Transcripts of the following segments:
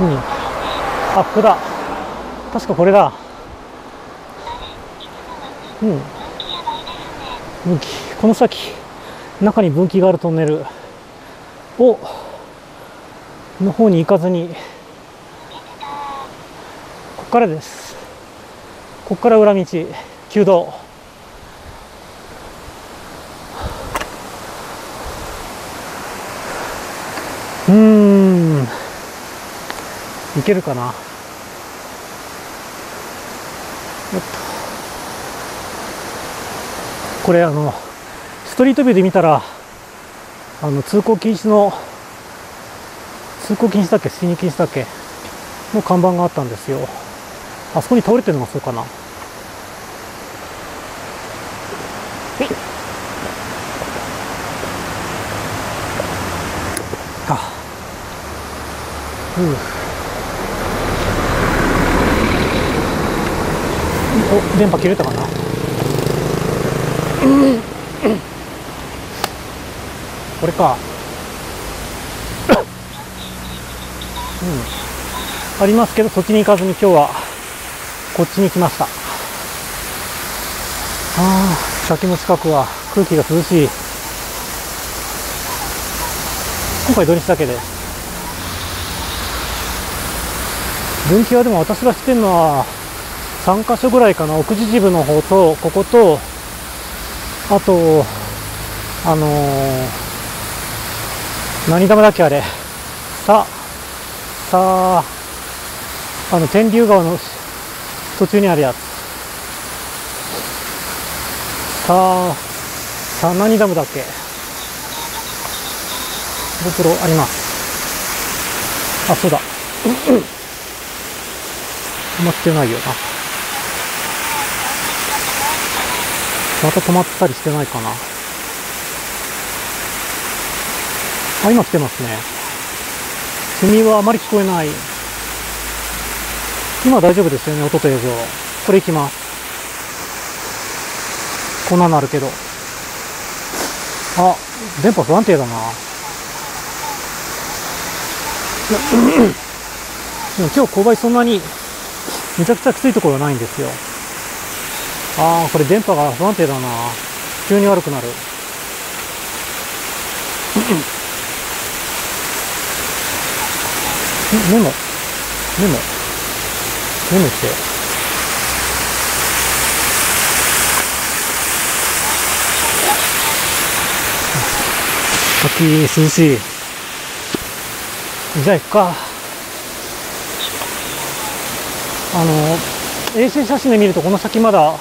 あ、ここだ。確かこれだ。分岐。この先、中に分岐があるトンネルを、の方に行かずに、ここからです。ここから裏道、旧道。いけるかな。これストリートビューで見たら通行禁止だっけ、進入禁止だっけの看板があったんですよ。あそこに倒れてるのがそうかな。お、電波切れたかな。これか。ありますけど、そっちに行かずに今日はこっちに来ました。先の近くは空気が涼しい。今回土日だけで。分岐はでも私が知ってるのは3か所ぐらいかな。奥秩父の方と、ここと、あと、何ダムだっけあれ、天竜川の途中にあるやつ。何ダムだっけ。GoProあります。あ、そうだ。止まってないよな。また止まったりしてないかな。あ、今来てますね。セミはあまり聞こえない。今大丈夫ですよね、音と映像。これ行きます。こんなのあるけど。あ、電波不安定だな。でも今日勾配そんなにめちゃくちゃきついところはないんですよ。これ電波が不安定だな。急に悪くなる。メモって。先涼しい。じゃあ行くか。衛星写真で見るとこの先まだ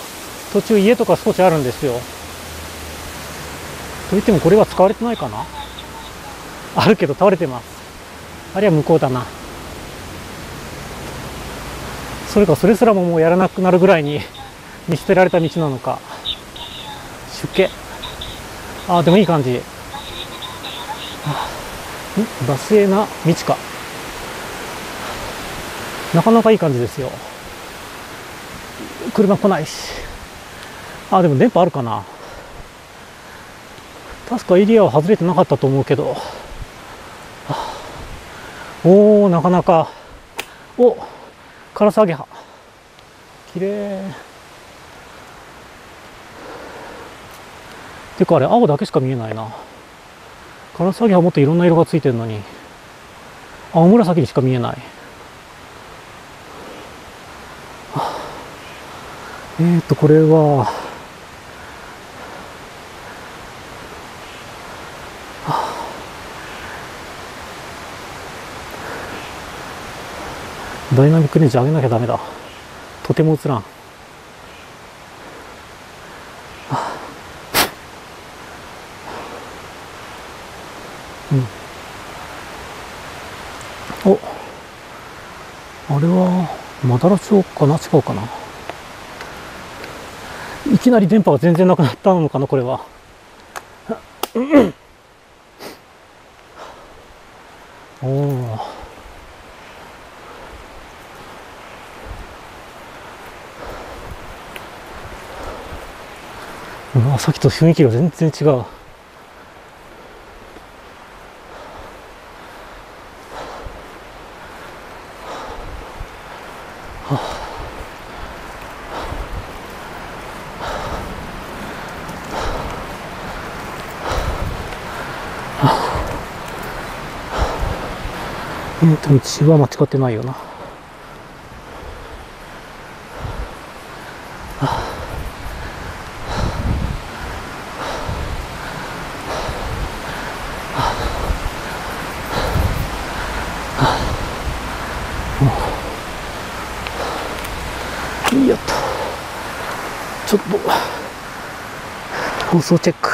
途中家とか少しあるんですよ。といってもこれは使われてないかな。あるけど倒れてます。あれは向こうだな。それかそれすらももうやらなくなるぐらいに見捨てられた道なのか。出家。でもいい感じ。バスへな道か。なかなかいい感じですよ。車来ないし。でも電波あるかな。確かエリアは外れてなかったと思うけど。なかなか。カラスアゲハ。きれい。てかあれ、青だけしか見えないな。カラスアゲハもっといろんな色がついてるのに。青紫にしか見えない。これは。ダイナミックレンジ上げなきゃダメだ。とても映らん。あれはマダラ町かな、違うかな。いきなり電波が全然なくなったのかな、これは。さっきと雰囲気が全然違う。道は間違ってないよな。いいやっと、ちょっと放送チェック。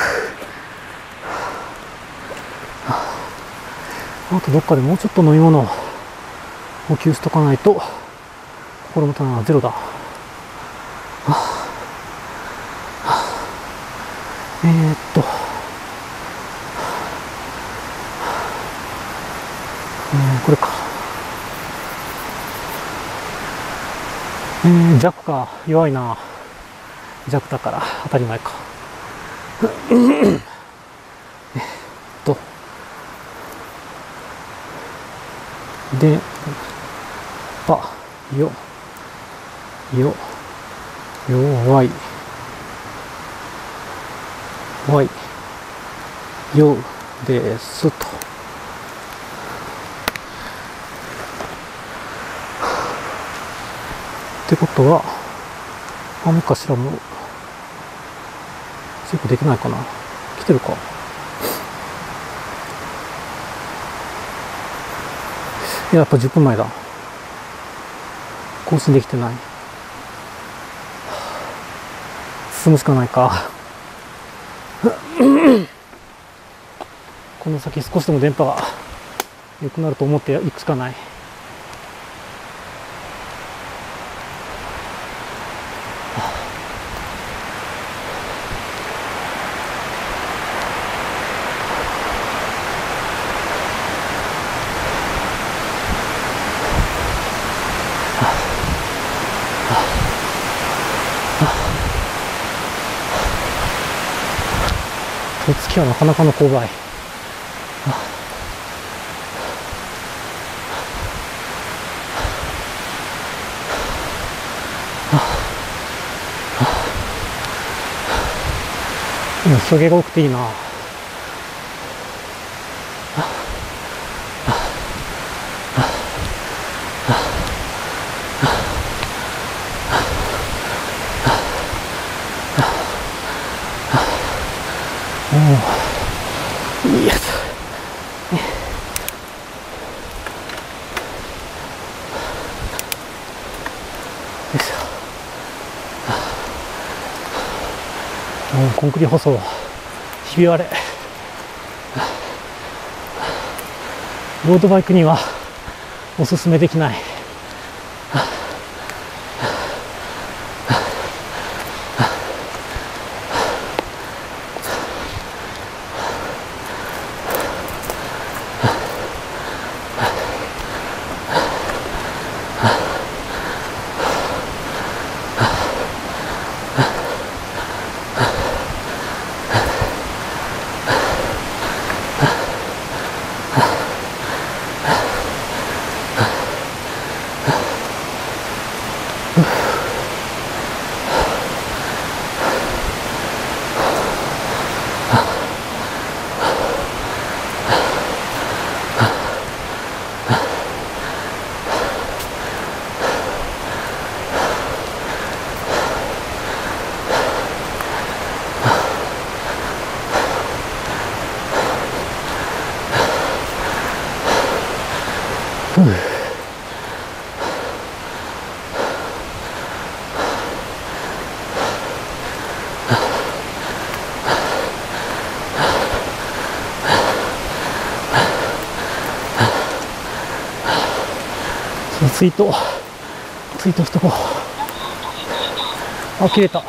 あとどっかでもうちょっと飲み物を補給しとかないと心もとないのはゼロだ。これか。弱か、弱いな。弱だから当たり前か。で、ぱ、よ、よ、弱い、弱い、よ、ですと。ってことは、何かしらも、チェックできないかな。来てるか。いや、やっぱ10分前だ。更新できてない。進むしかないか。この先少しでも電波が良くなると思っていくしかない。月はなかなかの勾配。今日陰が多くていいな。コンクリ舗装、ひび割れ。ロードバイクにはおすすめできない。ツイートしとこう。あ、切れた。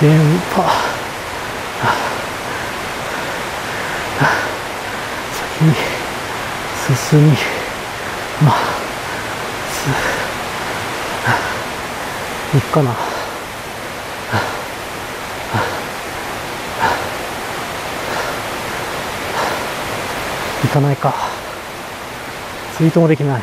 電波。先に進みます。行くかな。行かないか。ツイートもできない。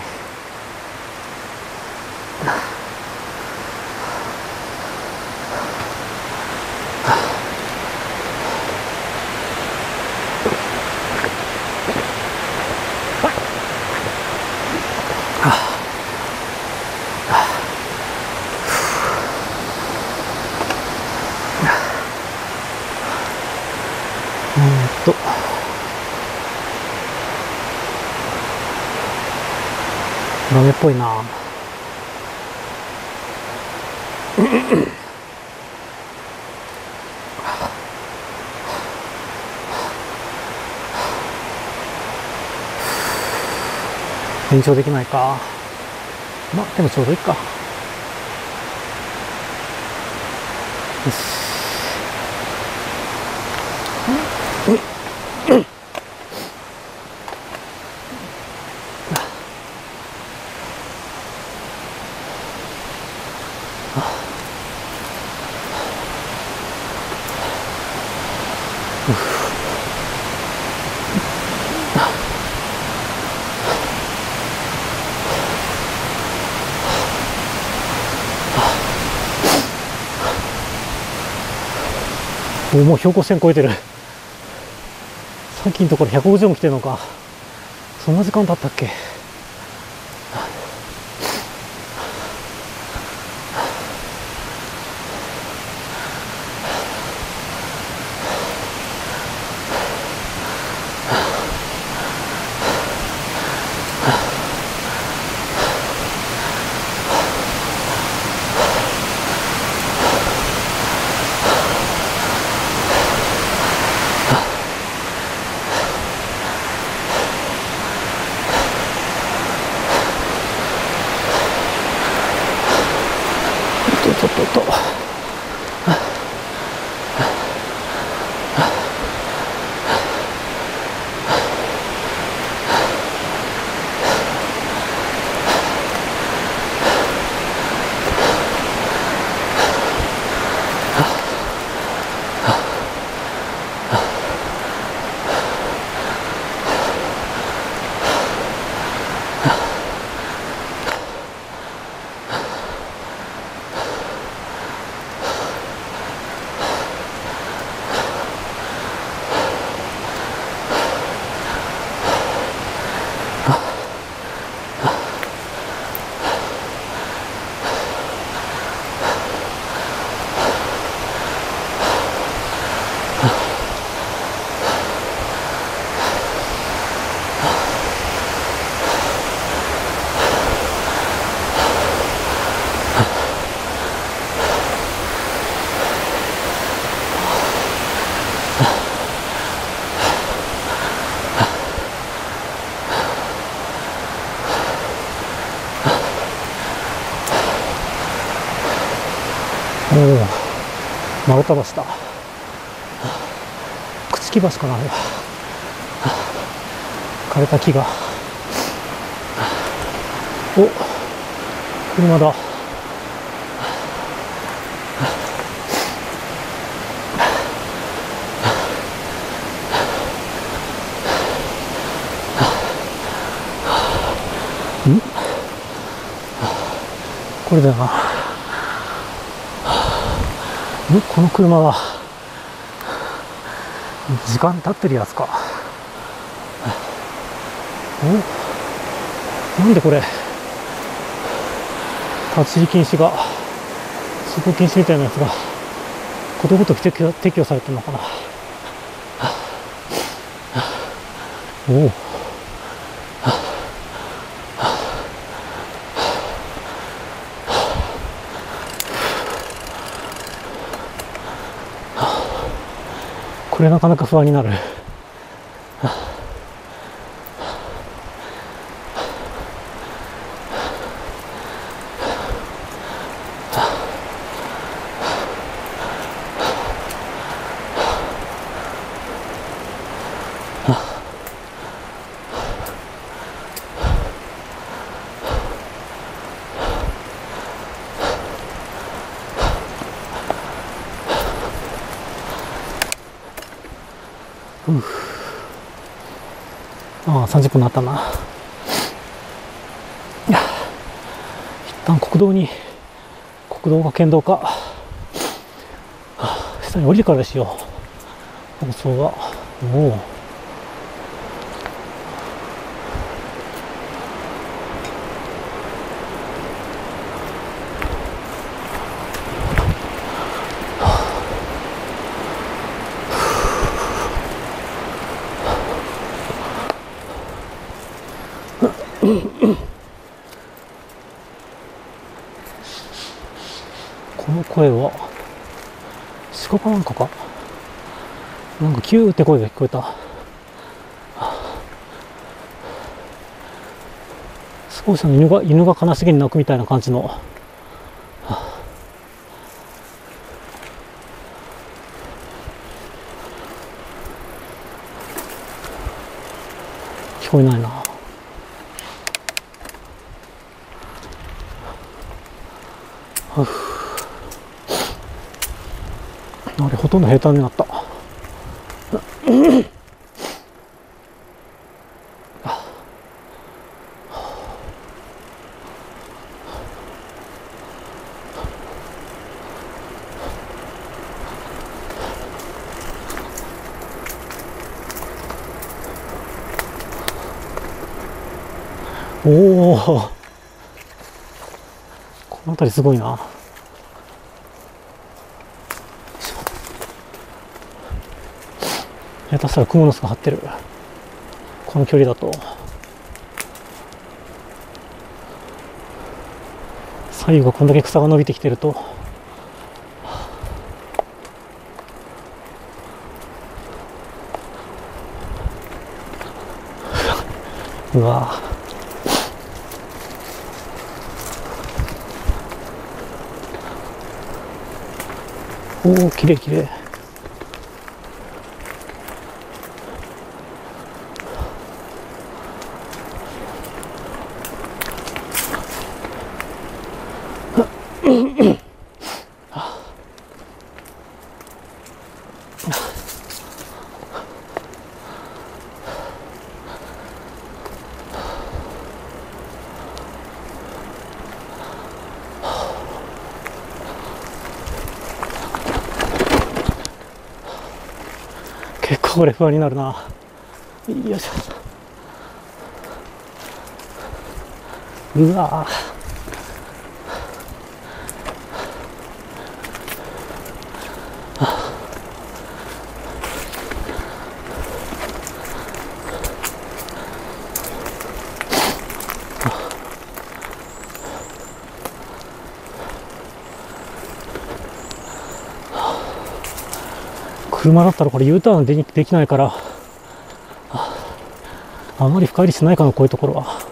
ダメっぽいな。延長できないか。まあでもちょうどいいか。よし。もう標高1000超えてる。さっきのところ150も来てるのか。そんな時間経ったっけ。丸太橋だ。朽木橋かな。あれは枯れた木が。お、車だ。ん？これだよな。この車は時間経ってるやつか。お、なんでこれ立ち入り禁止が、通行禁止みたいなやつがことごとく撤去されてるのかな。おお、これなかなか不安になる。ああ、30分になったな。一旦国道か県道か、下に降りてからですよ、放送が。おお、この声は鹿かなんかか、なんかキューって声が聞こえた。少し犬が悲しげに鳴くみたいな感じの。聞こえないな。あれ、ほとんど平坦になった。おお、この辺りすごいな。下手したらクモの巣が張ってる、この距離だと。左右がこんだけ草が伸びてきてると、うわぁ、おお、きれいきれい。これ不安になるな。よいしょ。うわー、車だったらこれ U ターンできないから、あまり深入りしないかな、こういうところは。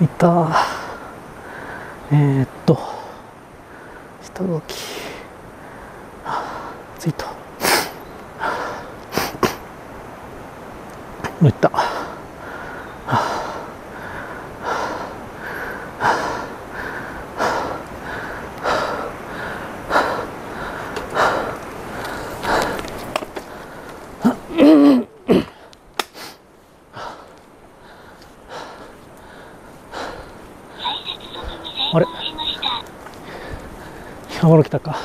着いた。下動き着いた。もう行った。あれ、今頃来たか。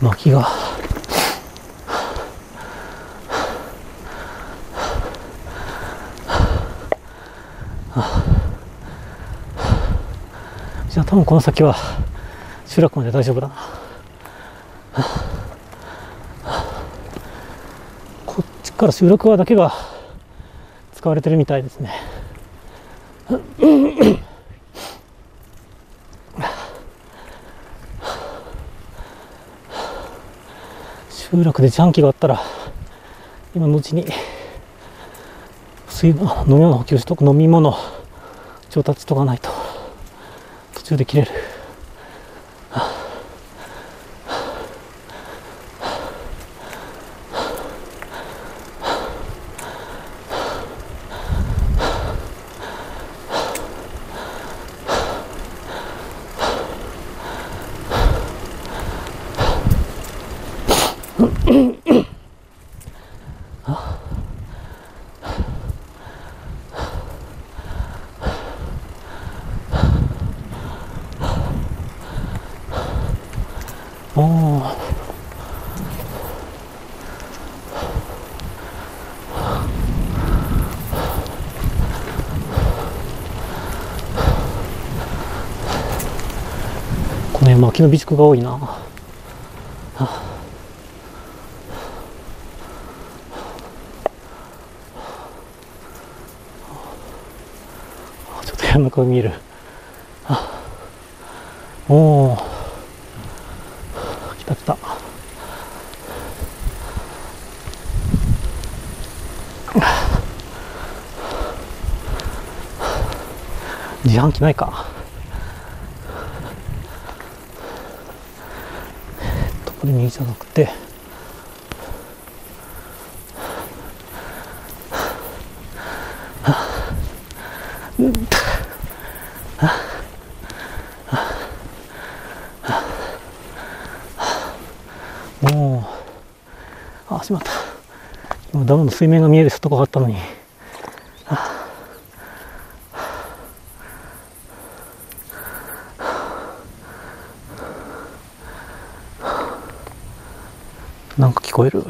巻きがじゃあ多分この先は集落まで大丈夫だな。こっちから集落側だけが使われてるみたいですね。集落でジャンキーがあったら今のうちに水分飲み物補給しとく、飲み物調達しとかないと途中で切れる。薪の備蓄が多いな。ちょっと山の顔見える。おー、来た来た。自販機ないか。これ右じゃなくて、もうしまった。今ダムの水面が見えるとこがあったのに。なんか聞こえる。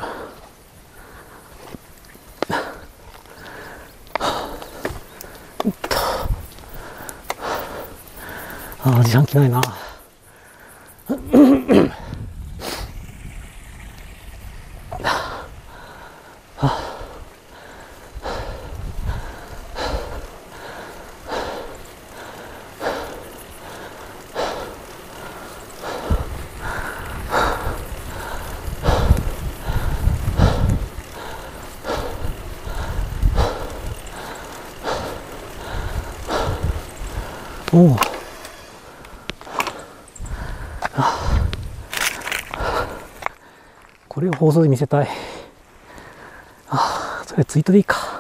自販機ないな。おう、これを放送で見せたい。それツイートでいいか。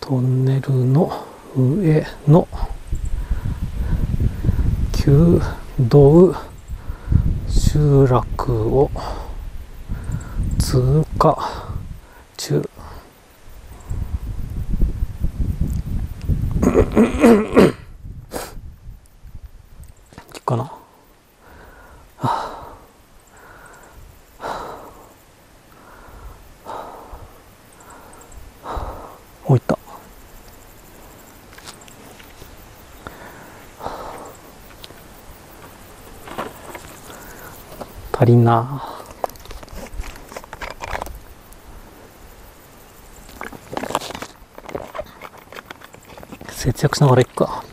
トンネルの上の旧道集落を通過中。かな。お、いった。足りんな。節約しながらいくか。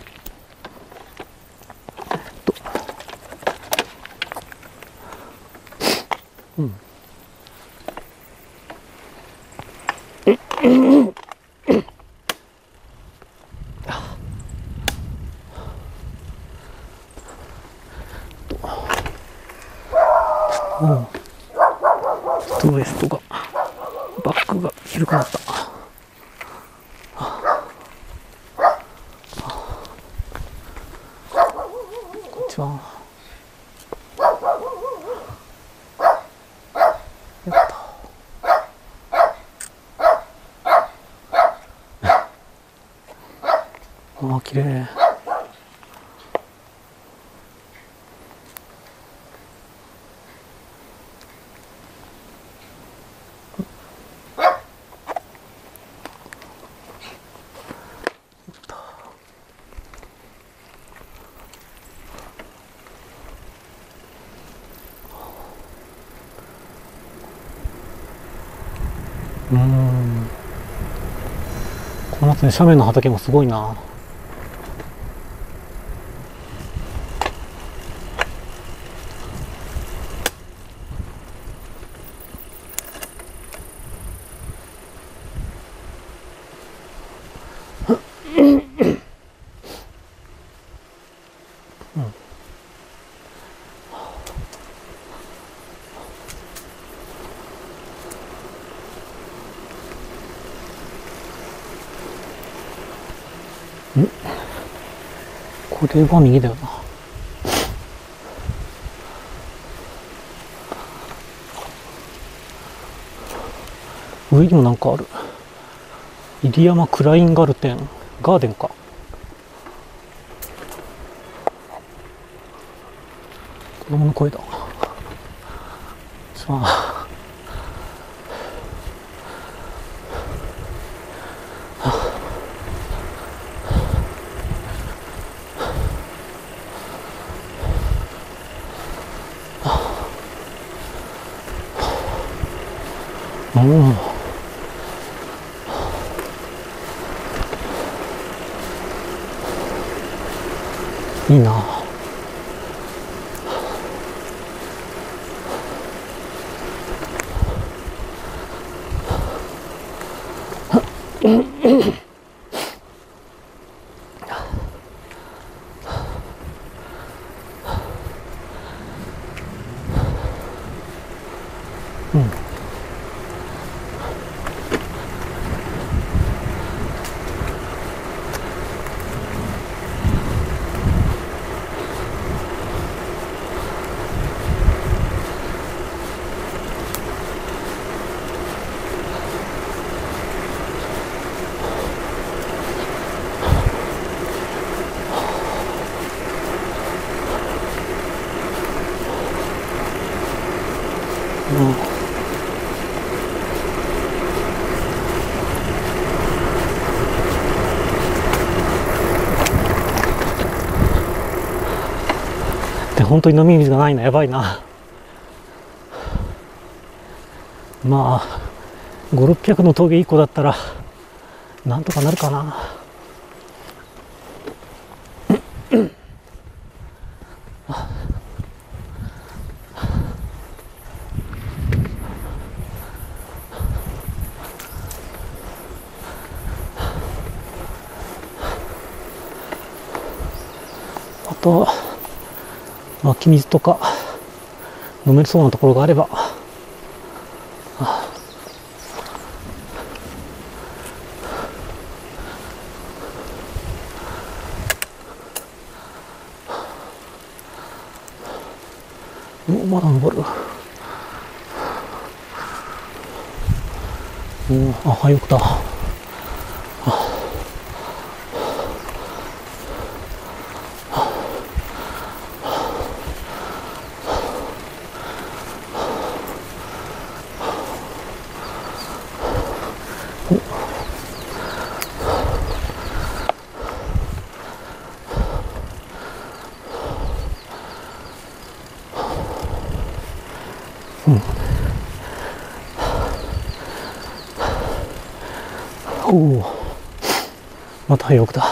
ウエストがバックが広くなった。こっちはやった。ああ、きれい。この辺り、斜面の畑もすごいな。これは右だよな。上にもなんかある。入山クラインガルテンガーデンか。子供の声だ。さあ。いいなあ。うん。本当に飲み水がないのやばいな。まあ500〜600の峠1個だったらなんとかなるかな。あと湧き水とか飲めそうなところがあれば、まだ登る。あ、よくだ。おお、また欲だ。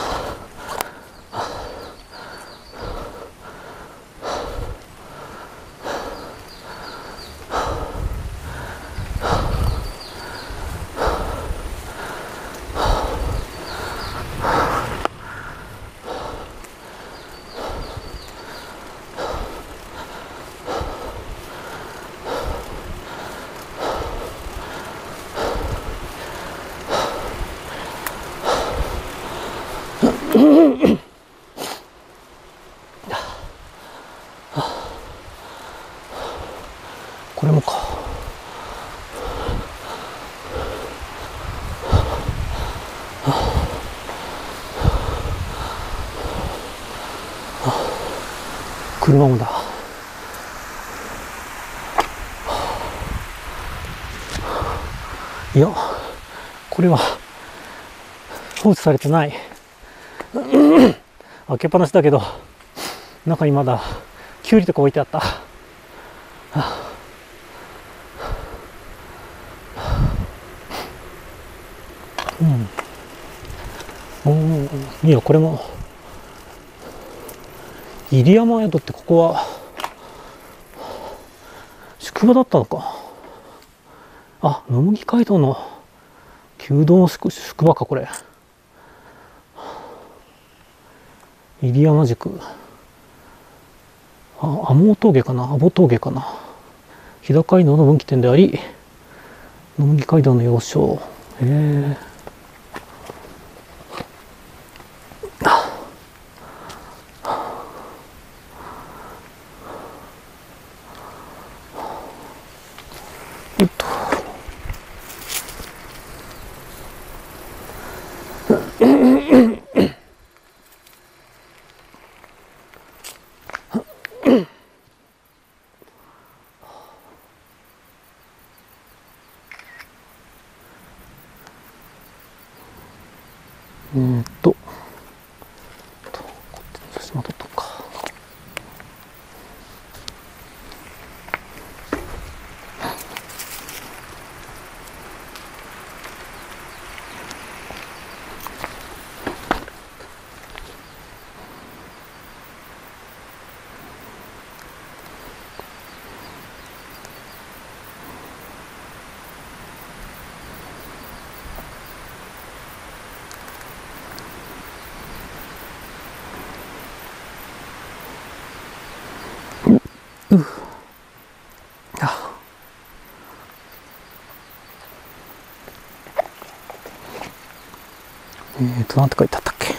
これもか。車もだ。いや、これは放置されてない。開けっぱなしだけど、中にまだきゅうりとか置いてあった。うん。お、いや、これも入山宿って、ここは宿場だったのか。あ、野麦街道の旧道の宿場か、これ。入山宿、あ、天峠かな、阿保峠かな。日高街道の分岐点であり、野麦街道の要衝。へえ。こっちに写真も撮っとくか。なんて書いてあったっけ。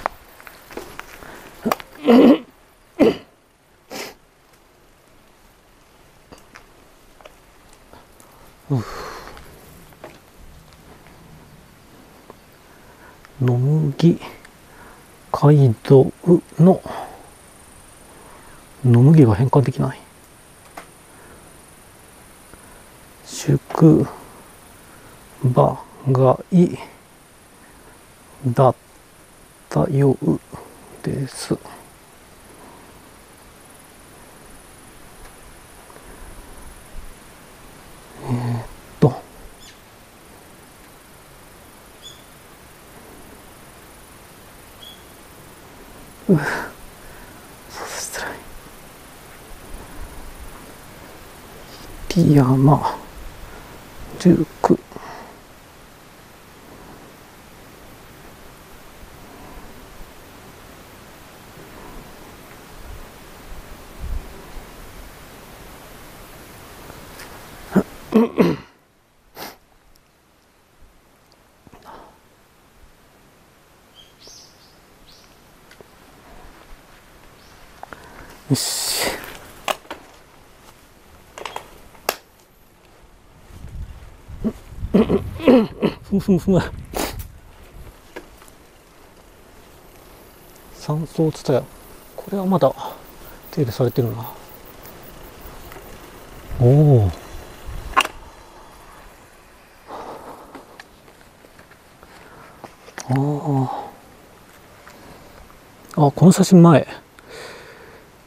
野麦街道の野麦が変換できない。宿場街だったようです。そうしたら入山宿。よし。山荘蔦屋、これはまだ手入れされてるな。おお。あ、この写真前。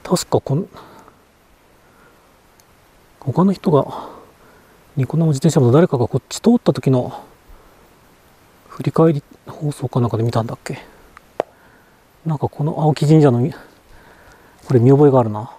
確か他の人が、ニコ生自転車も誰かがこっち通った時の振り返り放送かなんかで見たんだっけ。なんかこの青木神社の、これ見覚えがあるな。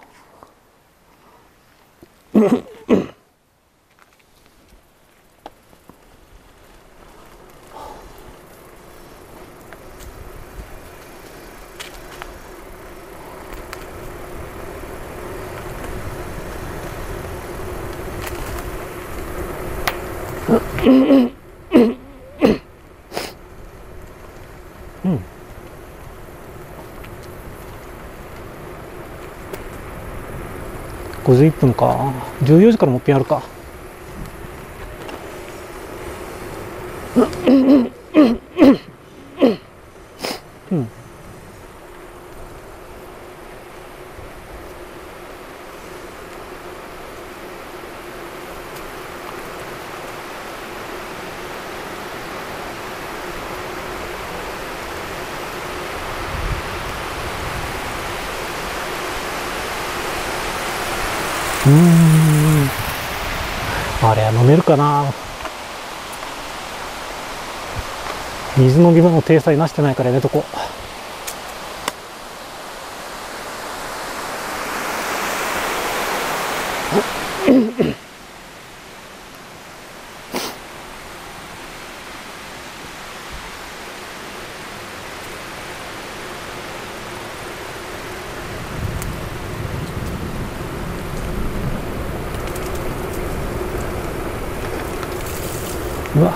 51分か、14時からもっぺんやるか。うん、あれは飲めるかな。水飲み場の体裁なしてないからやめとこう。うわ、うん。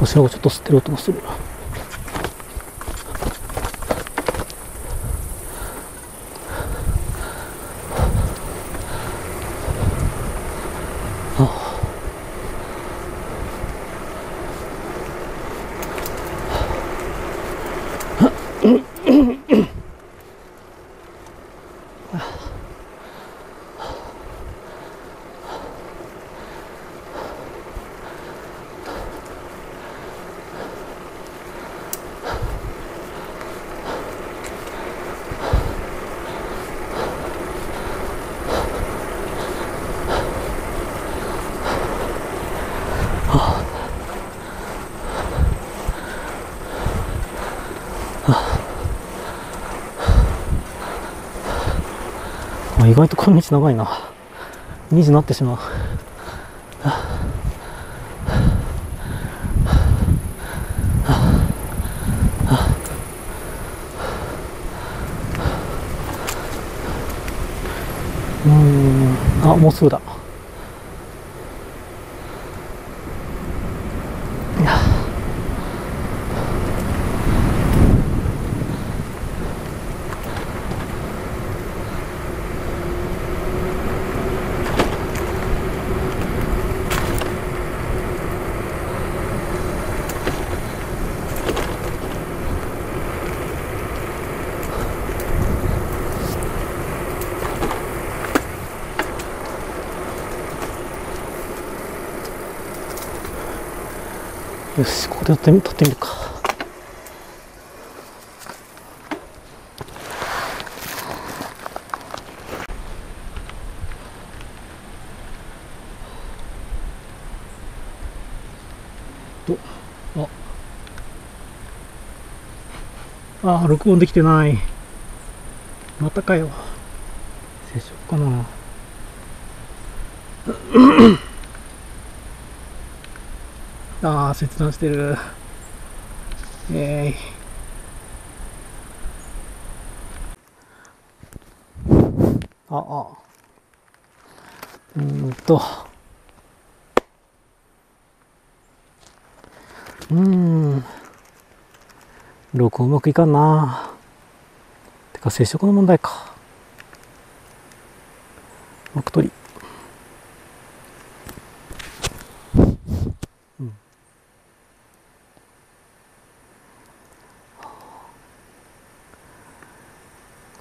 後ろがちょっと吸ってる音がする。意外とこの道長いな。2時になってしまう。あ、もうすぐだ。よし、ここで撮ってみるか。ああ、録音できてない。またかよ。接触かな。ああ、切断してる。録音うまくいかんな。てか接触の問題か。枠取り。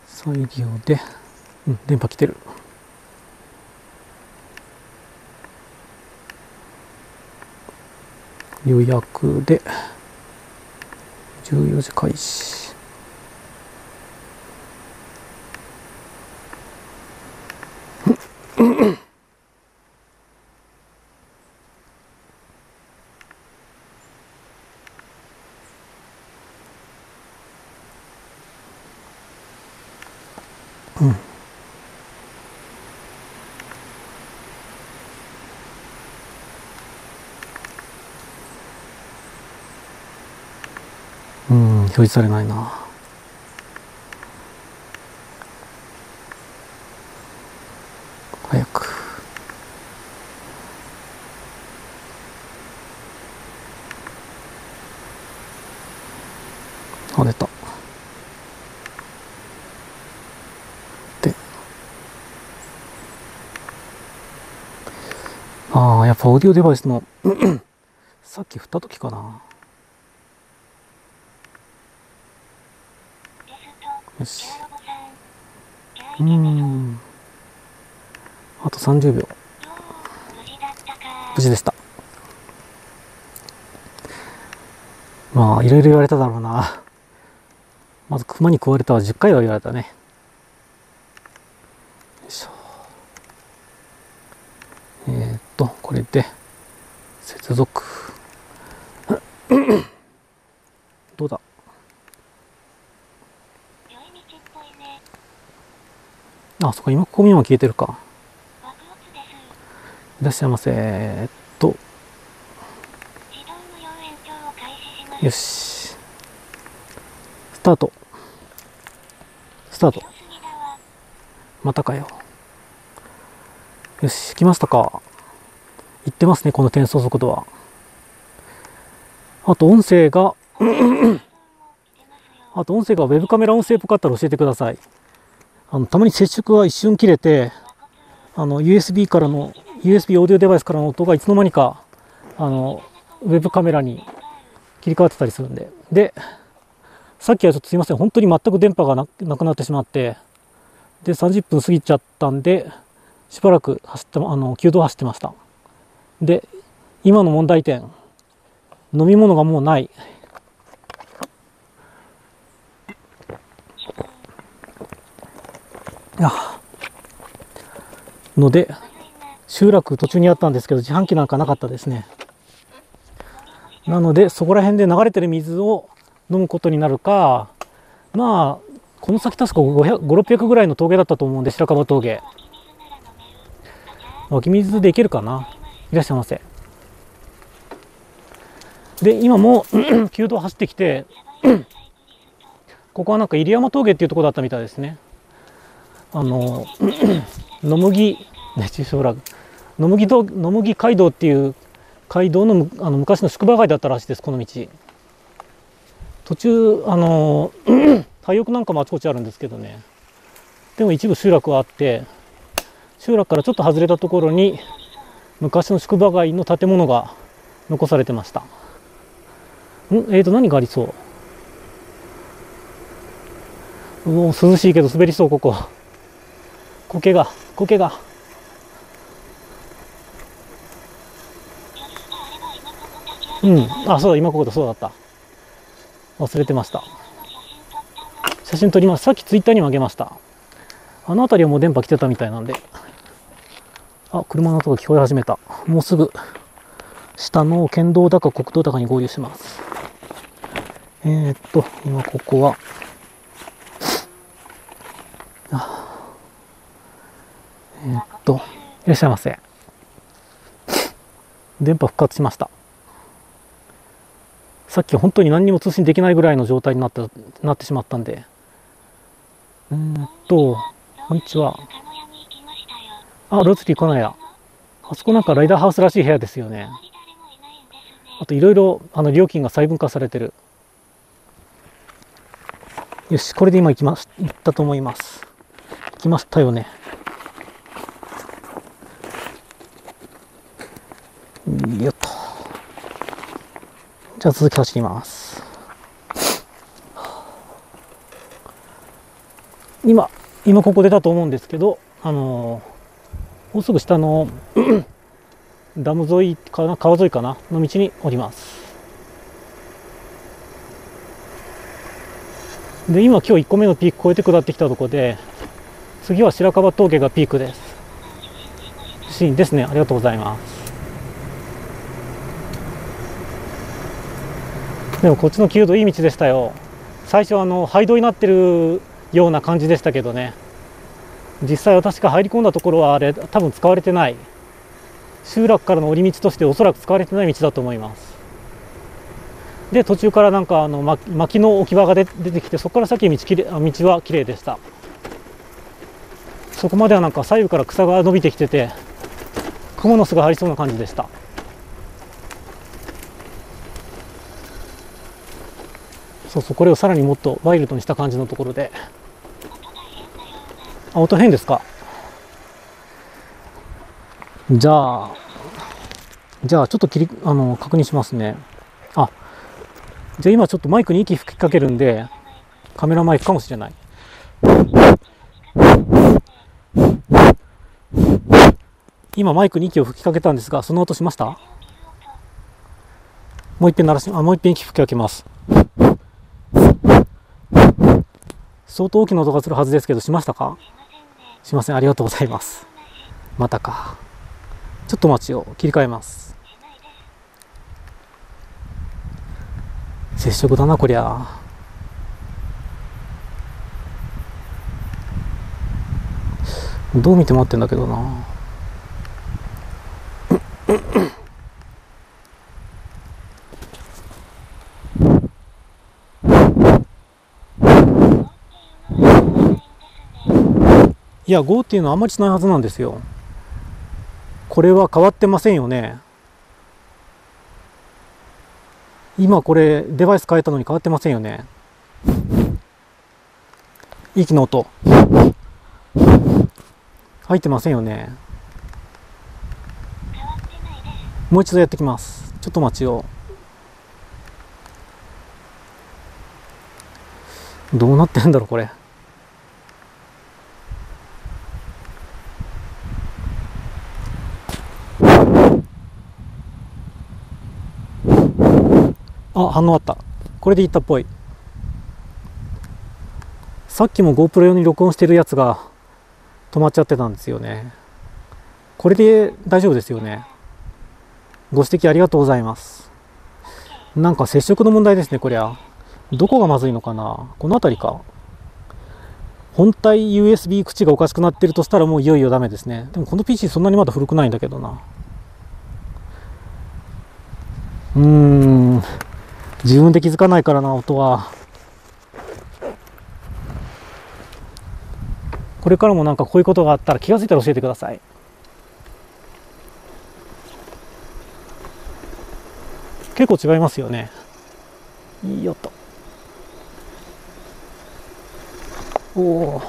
作業で、電波来てる。予約で14時開始。表示されないな。早く。あ、出た。で。ああ、やっぱオーディオデバイスのさっき振った時かな。よし。あと30秒。無事でした。まあ、いろいろ言われただろうな。まず、熊に食われたは10回は言われたね。よいしょ。これで、接続。どうだ？あ、そっか、今ここ今消えてるか。いらっしゃいませ。よし。スタート。スタート。またかよ。よし、来ましたか。行ってますね、この転送速度は。あと音声が、ウェブカメラ音声っぽかったら教えてください。たまに接触は一瞬切れて、USB からの、USB オーディオデバイスからの音がいつの間にか、ウェブカメラに切り替わってたりするんで。で、さっきはちょっとすいません。本当に全く電波がなくなってしまって、で、30分過ぎちゃったんで、しばらく旧道走ってました。で、今の問題点。飲み物がもうない。ので、集落途中にあったんですけど、自販機なんかなかったですね。なので、そこら辺で流れてる水を飲むことになるか、まあ、この先確か500、600ぐらいの峠だったと思うんで、白樺峠。湧き水で行けるかな。いらっしゃいませ。で、今も旧道走ってきて、ここはなんか入山峠っていうところだったみたいですね。野麦、熱中症ラグ。野麦街道っていう街道の、昔の宿場街だったらしいです、この道。途中、廃屋なんかもあちこちあるんですけどね。でも一部集落はあって、集落からちょっと外れたところに、昔の宿場街の建物が残されてました。何がありそう。もう涼しいけど滑りそう、ここ。苔が。あ、そうだ、今ここだ、そうだった。忘れてました。写真撮ります。さっきツイッターにもあげました。あの辺りはもう電波来てたみたいなんで。あ、車の音が聞こえ始めた。もうすぐ下の県道だか国道だかに合流します。今ここはいらっしゃいませ。電波復活しました。さっき本当に何にも通信できないぐらいの状態になってしまったんで。こんにちは。あ、ロツリー金谷。あそこなんかライダーハウスらしい部屋ですよね。あといろいろ料金が細分化されてる。よし、これで今行ったと思います。行きましたよね。よっと。じゃあ続き走ります。今ここ出たと思うんですけど、もうすぐ下のダム沿いかな、川沿いかなの道におります。で、今日1個目のピーク越えて下ってきたところで、次は白樺峠がピークです。シーンですね。ありがとうございます。でもこっちの旧道いい道でしたよ。最初廃道になってるような感じでしたけどね。実際私が入り込んだところはあれ多分使われてない、集落からの折り道としておそらく使われてない道だと思います。で、途中からなんか薪の置き場が出てきて、そこから先道は綺麗でした。そこまではなんか左右から草が伸びてきてて、蜘蛛の巣が入りそうな感じでした。そうそう、これをさらにもっとワイルドにした感じのところで。あ、音変ですか。じゃあちょっと確認しますね。あ、じゃあ今ちょっとマイクに息吹きかけるんで、カメラマイクかもしれない。今マイクに息を吹きかけたんですが、その音しました？もう一遍息吹きかけます。相当大きな音がするはずですけど、しましたか？すいません、ありがとうございます。またか。ちょっと街を切り替えます。接触だな、こりゃ。どう見ても合ってんだけどな。いや、5っていうのはあんまりしないはずなんですよ。これは変わってませんよね。今これデバイス変えたのに変わってませんよね。息の音入ってませんよね。もう一度やってきます。ちょっと待ちを。どうなってるんだろう、これ。あ、反応あった。これでいったっぽい。さっきも GoPro 用に録音してるやつが止まっちゃってたんですよね。これで大丈夫ですよね。ご指摘ありがとうございます。なんか接触の問題ですね、こりゃ。どこがまずいのかな。この辺りか。本体 USB 口がおかしくなってるとしたらもういよいよダメですね。でもこの PC そんなにまだ古くないんだけどな。自分で気づかないからな、音は。これからもなんかこういうことがあったら気が付いたら教えてください。結構違いますよね。いいよと。おお。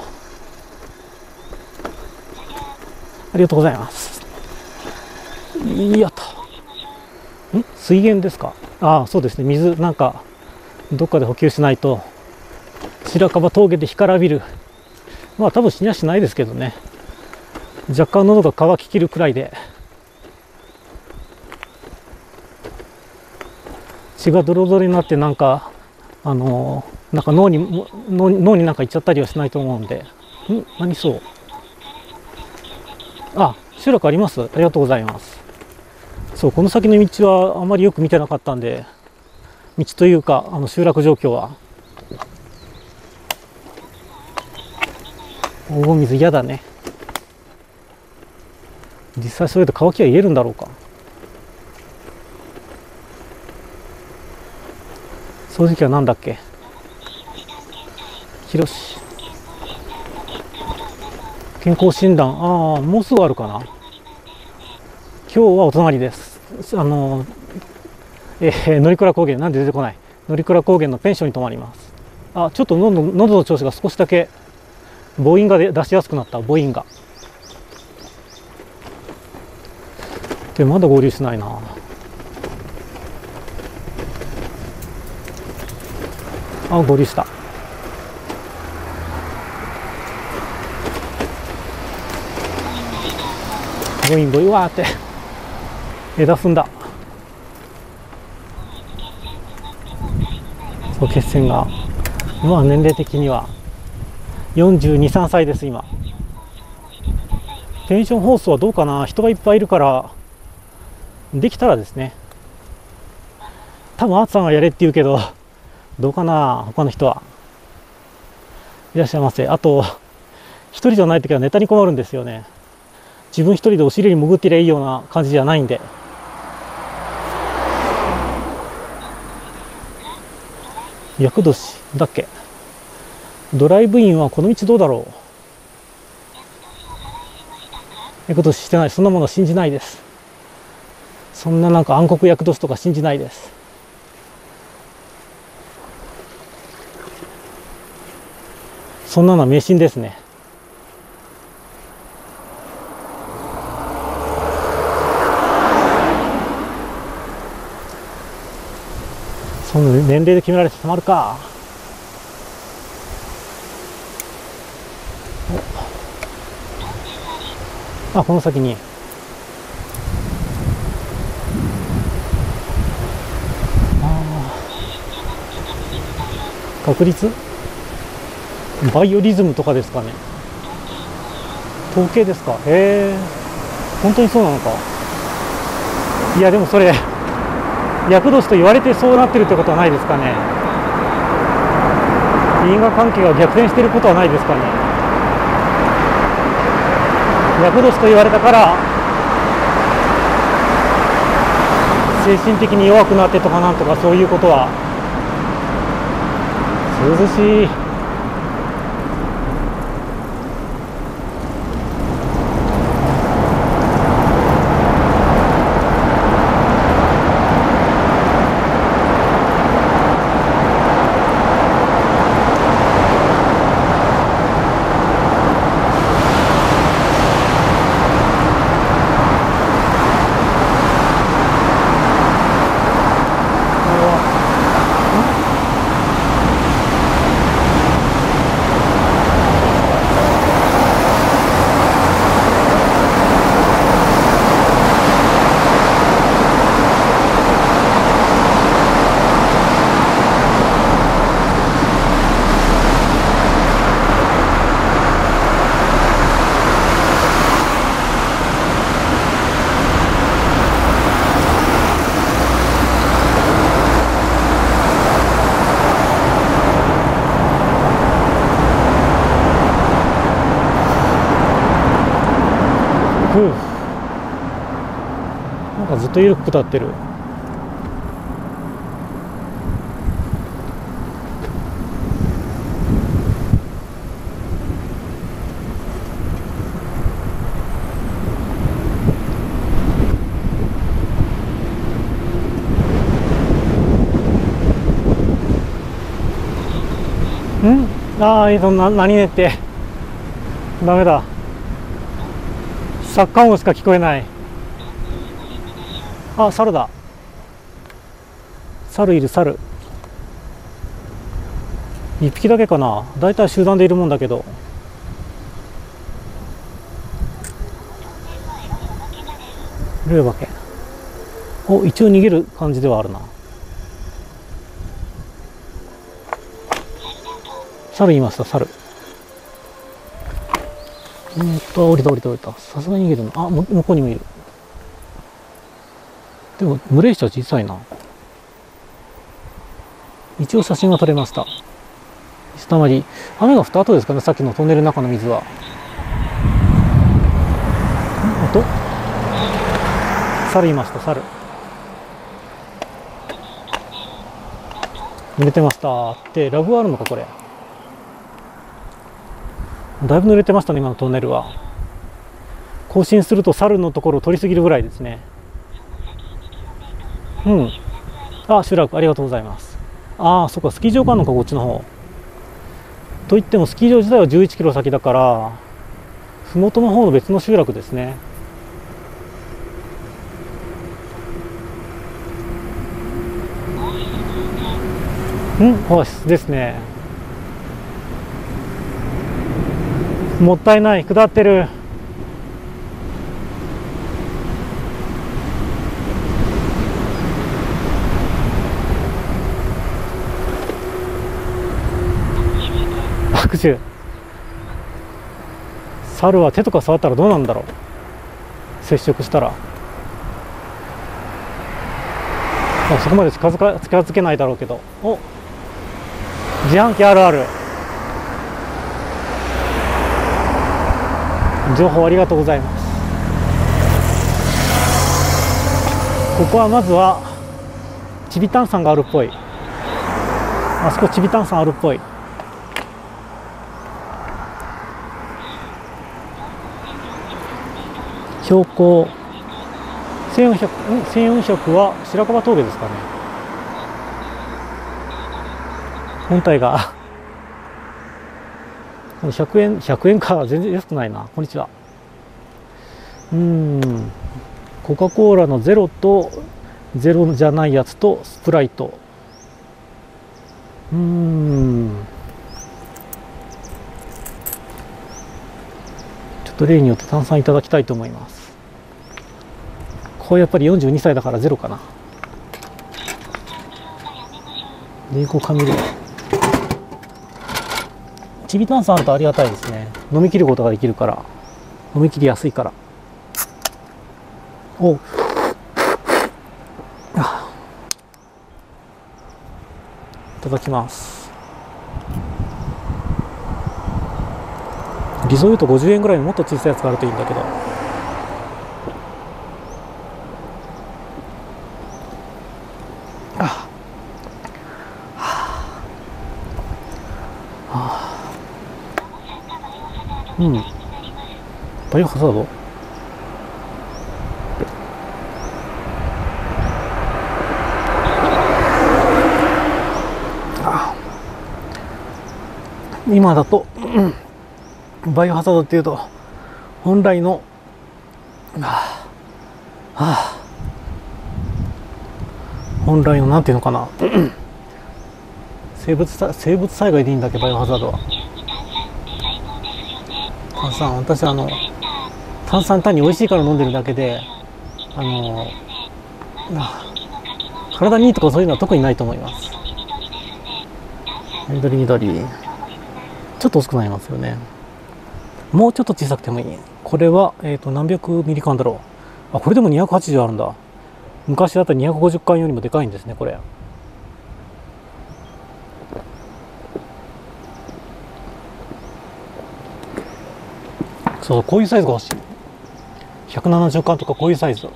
ありがとうございます。いいよと。ん？水源ですか？ああ、そうですね。水なんかどっかで補給しないと。白樺峠で干からびる。まあ多分死にはしないですけどね。若干喉が渇ききるくらいで、血がドロドロになってなんかなんか脳になんかいっちゃったりはしないと思うんで。ん？何そう？あ、集落あります？ありがとうございます。そう、この先の道はあんまりよく見てなかったんで、道というか集落状況は。おお、水嫌だね。実際それで乾きは癒えるんだろうか。掃除機はなんだっけ。広し健康診断。ああ、もうすぐあるかな。今日はお隣です。乗鞍高原。なんで出てこない。乗鞍高原のペンションに泊まります。あ、ちょっと喉の調子が少しだけ母音が出しやすくなった。母音がでまだ合流しないな。あ、合流した。母音母音わーって枝踏んだ。そう血栓が、まあ年齢的には42、3歳です今。ペンション放送はどうかな。人がいっぱいいるから、できたらですね。多分アーツさんはやれって言うけど、どうかな他の人は。いらっしゃいませ。あと一人じゃない時はネタに困るんですよね。自分一人でお尻に潜ってりゃいいような感じじゃないんで。厄年だっけ。ドライブインはこの道どうだろう。厄年してない。そんなもの信じないです。そんななんか暗黒厄年とか信じないです。そんなのは迷信ですね。その年齢で決められてたまるか。あ、この先に確率バイオリズムとかですかね。統計ですか。へえ、本当にそうなのか。いやでもそれ厄年と言われてそうなってるってことはないですかね。因果関係が逆転してることはないですかね。厄年と言われたから精神的に弱くなってとかなんとか、そういうことは。涼しい。ずっとよく立ってる。ああ、何ねってダメだ。サッカー音しか聞こえない。あ、猿だ。猿いる、猿。1匹だけかな。だいたい集団でいるもんだけど。ルーバケ。お、一応逃げる感じではあるな。猿いました、猿。降りた。さすがに逃げるの。あ、向こうにもいる。でも、群れしたら小さいな。一応写真が撮れました。水たまり。雨が降った後ですかね、さっきのトンネルの中の水は。猿いました、猿。濡れてました。って、ラグあるのか、これ。だいぶ濡れてましたね、今のトンネルは。更新すると猿のところを通り過ぎるぐらいですね。うん。あ、集落、ありがとうございます。ああ、そっか、スキー場があるのか、こっちの方。といっても、スキー場自体は11キロ先だから、ふもとの方の別の集落ですね。うん、オアシスですね。もったいない、下ってる。拍手。猿は手とか触ったらどうなんだろう、接触したら。あ、そこまで近づけないだろうけど。お、自販機あるある。情報ありがとうございます。ここはまずはチビ炭酸があるっぽい。あそこチビ炭酸あるっぽい。標高1400、1400は白樺峠ですかね。本体が。100円か、全然安くないな。こんにちは。コカ・コーラのゼロと、ゼロじゃないやつと、スプライト。ちょっと例によって炭酸いただきたいと思います。これやっぱり42歳だからゼロかな。で、こう紙で。チビ炭酸とありがたいですね。飲み切ることができるから。飲み切りやすいから。おう。いただきます。理想言うと50円ぐらいのもっと小さいやつがあるといいんだけど。バイオハザード？今だと、バイオハザードっていうと本来のなんていうのかな、生物災害でいいんだっけ、バイオハザードは。炭酸、私炭酸単に美味しいから飲んでるだけで、体にいいとかそういうのは特にないと思います。緑。ちょっと薄くなりますよね。もうちょっと小さくてもいい。これは、何百ミリ缶だろう。あ、これでも280あるんだ。昔だったら250缶よりもでかいんですね、これ。そう、こういうサイズが欲しい。170缶とかこういうサイズ。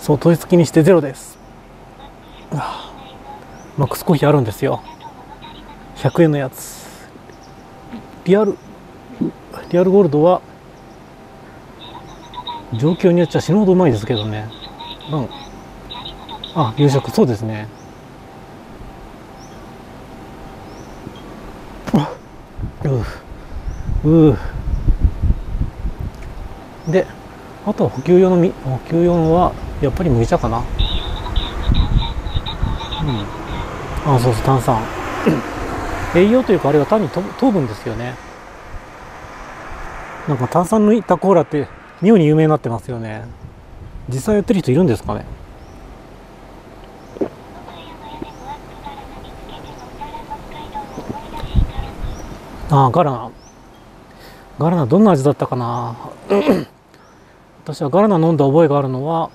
そう、統一気にしてゼロです。マックスコーヒーあるんですよ、100円のやつ。リアルゴールドは状況によっちゃ死ぬほどうまいですけどね。うん、あ、夕食、そうですね。で、あとは補給用のはやっぱり麦茶かな。うん、あ、そうそう、炭酸栄養というか、あれは単に糖分ですよね。なんか炭酸抜いたコーラって妙に有名になってますよね。実際やってる人いるんですかね。ああ、ガラナどんな味だったかな私はガラナ飲んだ覚えがあるのは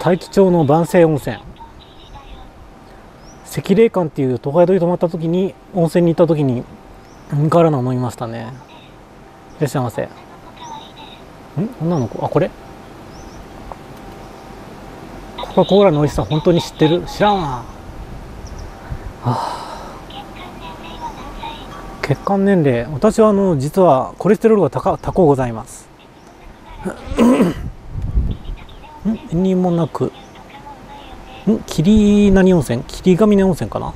大樹町の万世温泉、赤霊館っていう都会通り泊まった時に、温泉に行った時にガラナを飲みましたね。いらっしゃいませ。ん、女の子、あ、これコカ・コーラの美味しさ本当に知ってる？知らんわ。血管年齢、私は実はコレステロールが高うございます何もなく、霧何温泉、霧ヶ峰温泉かな。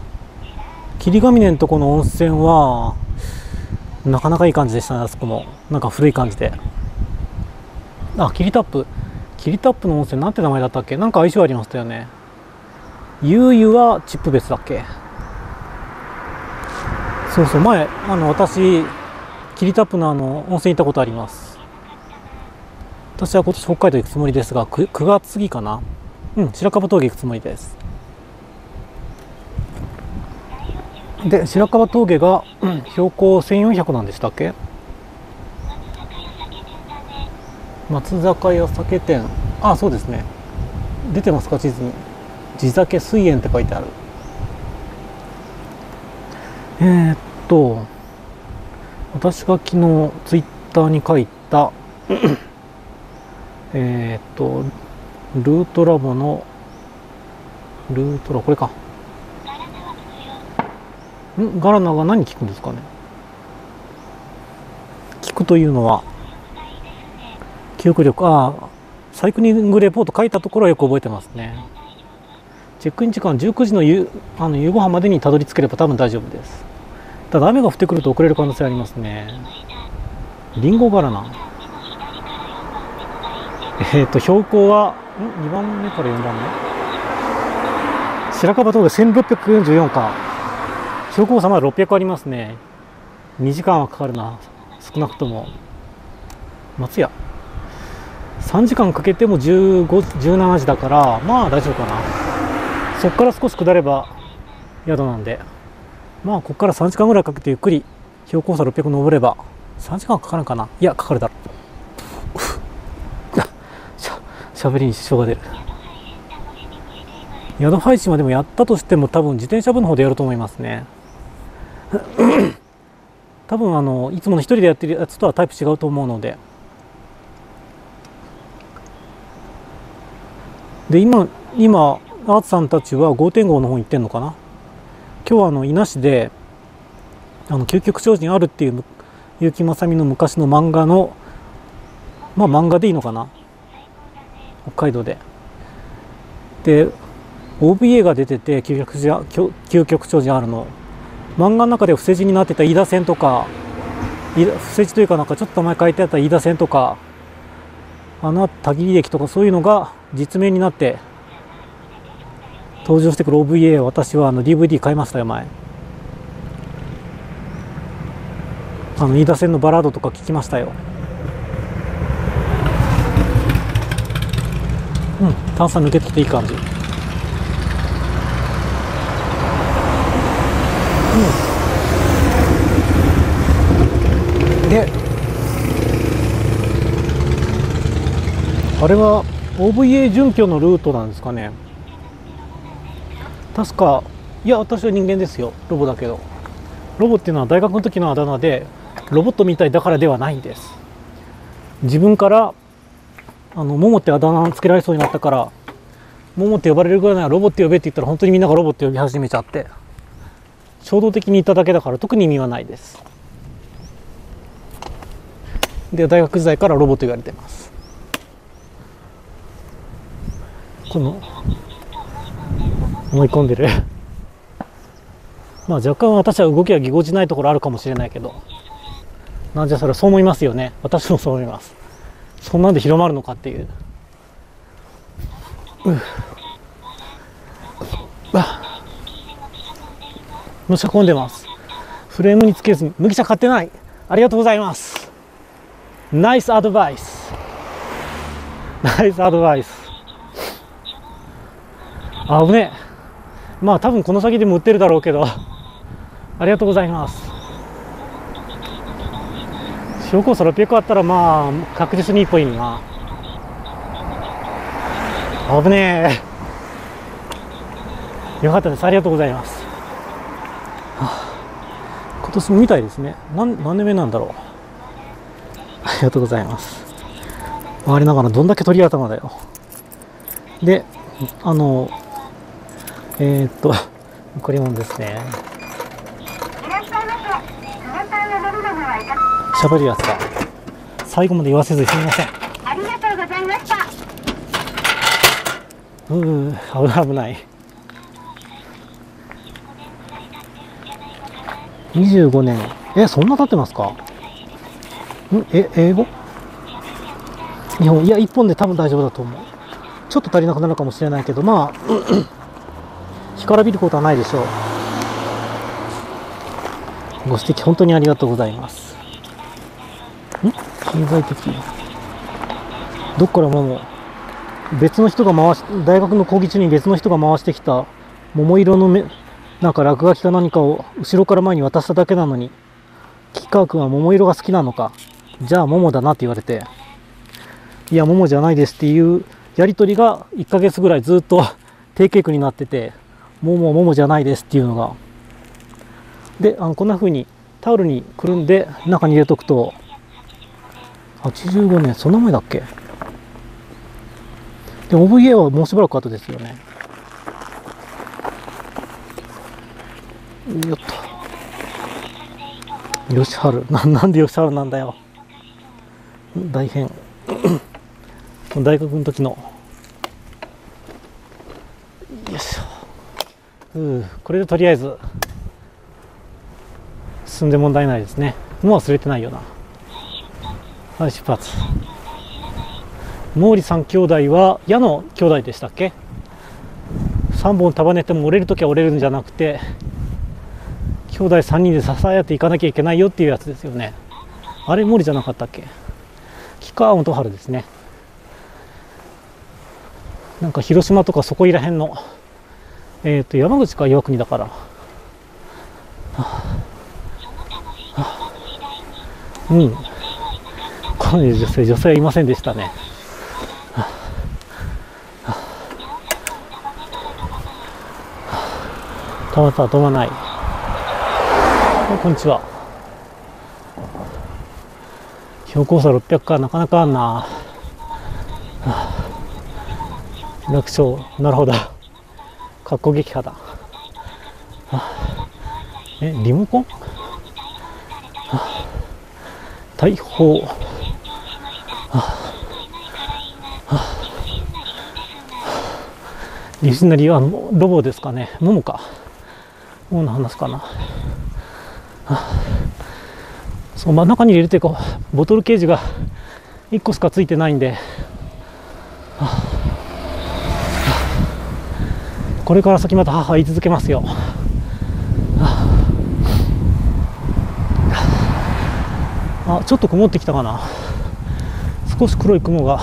霧ヶ峰のとこの温泉はなかなかいい感じでしたね。あそこもなんか古い感じで、あ、霧タップの温泉なんて名前だったっけ。なんか相性ありましたよね。ゆうゆはチップ別だっけ。そうそう、前私霧タップの温泉行ったことあります。私は今年北海道行くつもりですが、 9月過ぎかな。うん、白樺峠行くつもりです。で、白樺峠が、標高1400なんでしたっけ。松坂屋酒店、あ、そうですね。出てますか、地図に。地酒水園って書いてある。私が昨日ツイッターに書いたルートラボのこれか。ガラナが何聞くんですかね。聞くというのは記憶力、サイクリングレポート書いたところはよく覚えてますね。チェックイン時間19時の 夕ご飯までにたどり着ければ多分大丈夫です。ただ雨が降ってくると遅れる可能性ありますね。リンゴガラナ、標高は2番目から4番目、白樺峠1644か。標高差まで600ありますね。2時間はかかるな、少なくとも。松屋3時間かけても17時だから、まあ大丈夫かな。そこから少し下れば宿なんで、まあここから3時間ぐらいかけてゆっくり標高差600登れば3時間はかからんかな。いや、かかるだろしゃべりに支障が出る。宿配信はでもやったとしても多分自転車部の方でやると思いますね多分いつもの一人でやってるやつとはタイプ違うと思うので。で、今アーツさんたちは 5.5 の方に行ってんのかな。今日は伊那市で究極超人あるっていう結城正美の昔の漫画の、まあ漫画でいいのかな、北海道で。で、OVA が出てて、究極超人あるの漫画の中で伏せ字になってた飯田線とか、伏せ字というかなんかちょっと前書いてあった飯田線とか、田切駅とか、そういうのが実名になって登場してくる OVA を私はDVD 買いましたよ、前。飯田線のバラードとか聞きましたよ。うん、炭酸抜けてきていい感じ。で、あれは OVA 準拠のルートなんですかね。確か、いや、私は人間ですよ、ロボだけど。ロボっていうのは大学の時のあだ名で、ロボットみたいだからではないんです。自分からモモってあだ名つけられそうになったから、モモって呼ばれるぐらいならロボって呼べって言ったら、本当にみんながロボって呼び始めちゃって、衝動的に言っただけだから特に意味はないです。で、大学時代からロボと言われてます。この思い込んでるまあ若干私は動きがぎこちないところあるかもしれないけど、なんじゃそれ、そう思いますよね。私もそう思います。そんなんで広まるのかっていう。むしゃ込んでます。フレームにつけず、麦茶買ってない、ありがとうございます。ナイスアドバイス、ナイスアドバイス。あぶねえ。まあ多分この先でも売ってるだろうけどありがとうございます。塩酵素600あったら、まあ確実に1本いいな。あぶねえ。よかったです、ありがとうございます。今年みたいですね。何年目なんだろう。ありがとうございます。我ながらどんだけ鳥頭だよ。で、これもですね、しゃべるやつだ。最後まで言わせずすみません。ありがとうございました。危ない。25年、そんな経ってますか。英語日本、いや1本で多分大丈夫だと思う。ちょっと足りなくなるかもしれないけど、まあ干からびることはないでしょう。ご指摘本当にありがとうございます。経済的、どっからも別の人が回し、大学の講義中に別の人が回してきた桃色のなんか落書きか何かを後ろから前に渡しただけなのに、吉川君は桃色が好きなのか、じゃあ桃だなって言われて、いや桃じゃないですっていうやり取りが1ヶ月ぐらいずっと定型句になってて、ももじゃないですっていうのが。で、こんな風にタオルにくるんで中に入れとくと、85年、そんな前だっけ。で、OVA はもうしばらく後ですよね。よっと。よしはる。なんでよしはるなんだよ。大変。大学の時の、よいしょ。これでとりあえず進んで問題ないですね。もう忘れてないよな。はい、出発。毛利三兄弟は矢の兄弟でしたっけ。3本束ねても折れる時は折れるんじゃなくて、兄弟3人で支え合っていかなきゃいけないよっていうやつですよね。あれ毛利じゃなかったっけ。木川元春ですね。なんか広島とかそこいらへんの、山口か岩国だから、この女性はいませんでしたね。たまたま飛ばない。こんにちは。標高差600か、なかなかあんな、楽勝、なるほど。かっこ撃破だ。リモコン、大砲、リスナリーはロボですかね。モモか。モモの話かな。そう、真ん中に入れるというか、ボトルケージが1個しかついてないんで、これから先また母言い続けますよ。あ、ちょっと曇ってきたかな。少し黒い雲が。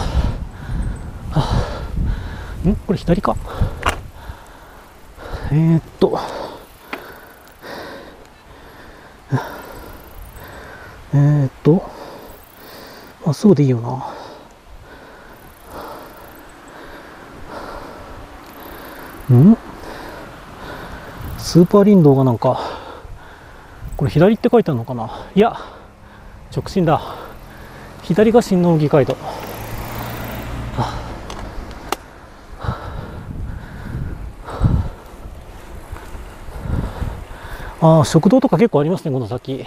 これ左か。まっすぐでいいよな。スーパー林道がなんか、これ左って書いてあるのかな。いや、直進だ。左が新能木街道。ああ、食堂とか結構ありますね、この先。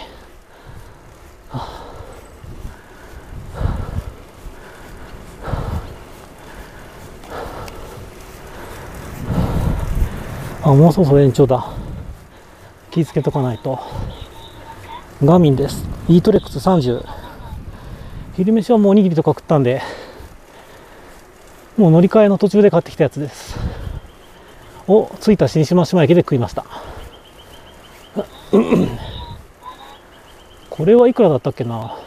あ、もうそろそろ延長だ。気ぃつけとかないと。ガミンです。イートレックス30。昼飯はもうおにぎりとか食ったんで、もう乗り換えの途中で買ってきたやつです。を着いた新島島駅で食いました。これはいくらだったっけな。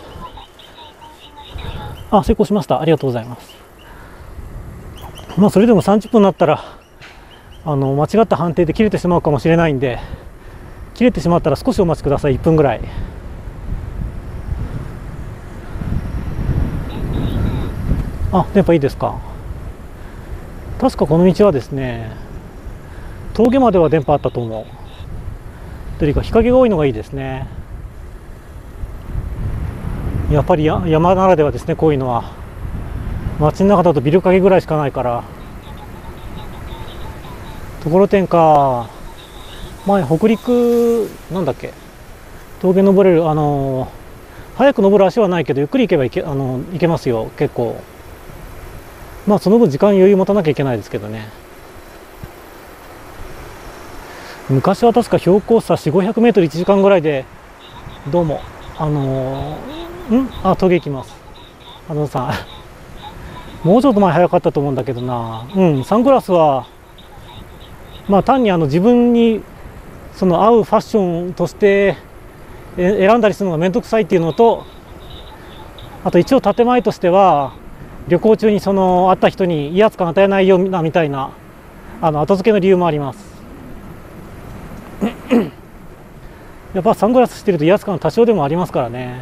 あ、成功しました。ありがとうございます。まあ、それでも30分になったら、間違った判定で切れてしまうかもしれないんで、切れてしまったら少しお待ちください。1分ぐらい。あ、電波いいですか。確かこの道はですね、峠までは電波あったと思う。というか日陰が多いのがいいですね。やっぱり山ならではですね、こういうのは。街の中だとビル陰ぐらいしかないから。ところてんか、前北陸なんだっけ、峠登れる、早く登る足はないけどゆっくり行けば行けますよ、結構。まあその分時間余裕持たなきゃいけないですけどね。昔は確か標高差400〜500メートル、1時間ぐらいで、どうも峠行きます。さんもうちょっと前早かったと思うんだけどな。サングラスはまあ単に自分にその合うファッションとして選んだりするのが面倒くさいっていうのと、あと一応建前としては旅行中にその会った人に威圧感与えないようなみたいな後付けの理由もあります。やっぱサングラスしてると威圧感多少でもありますからね。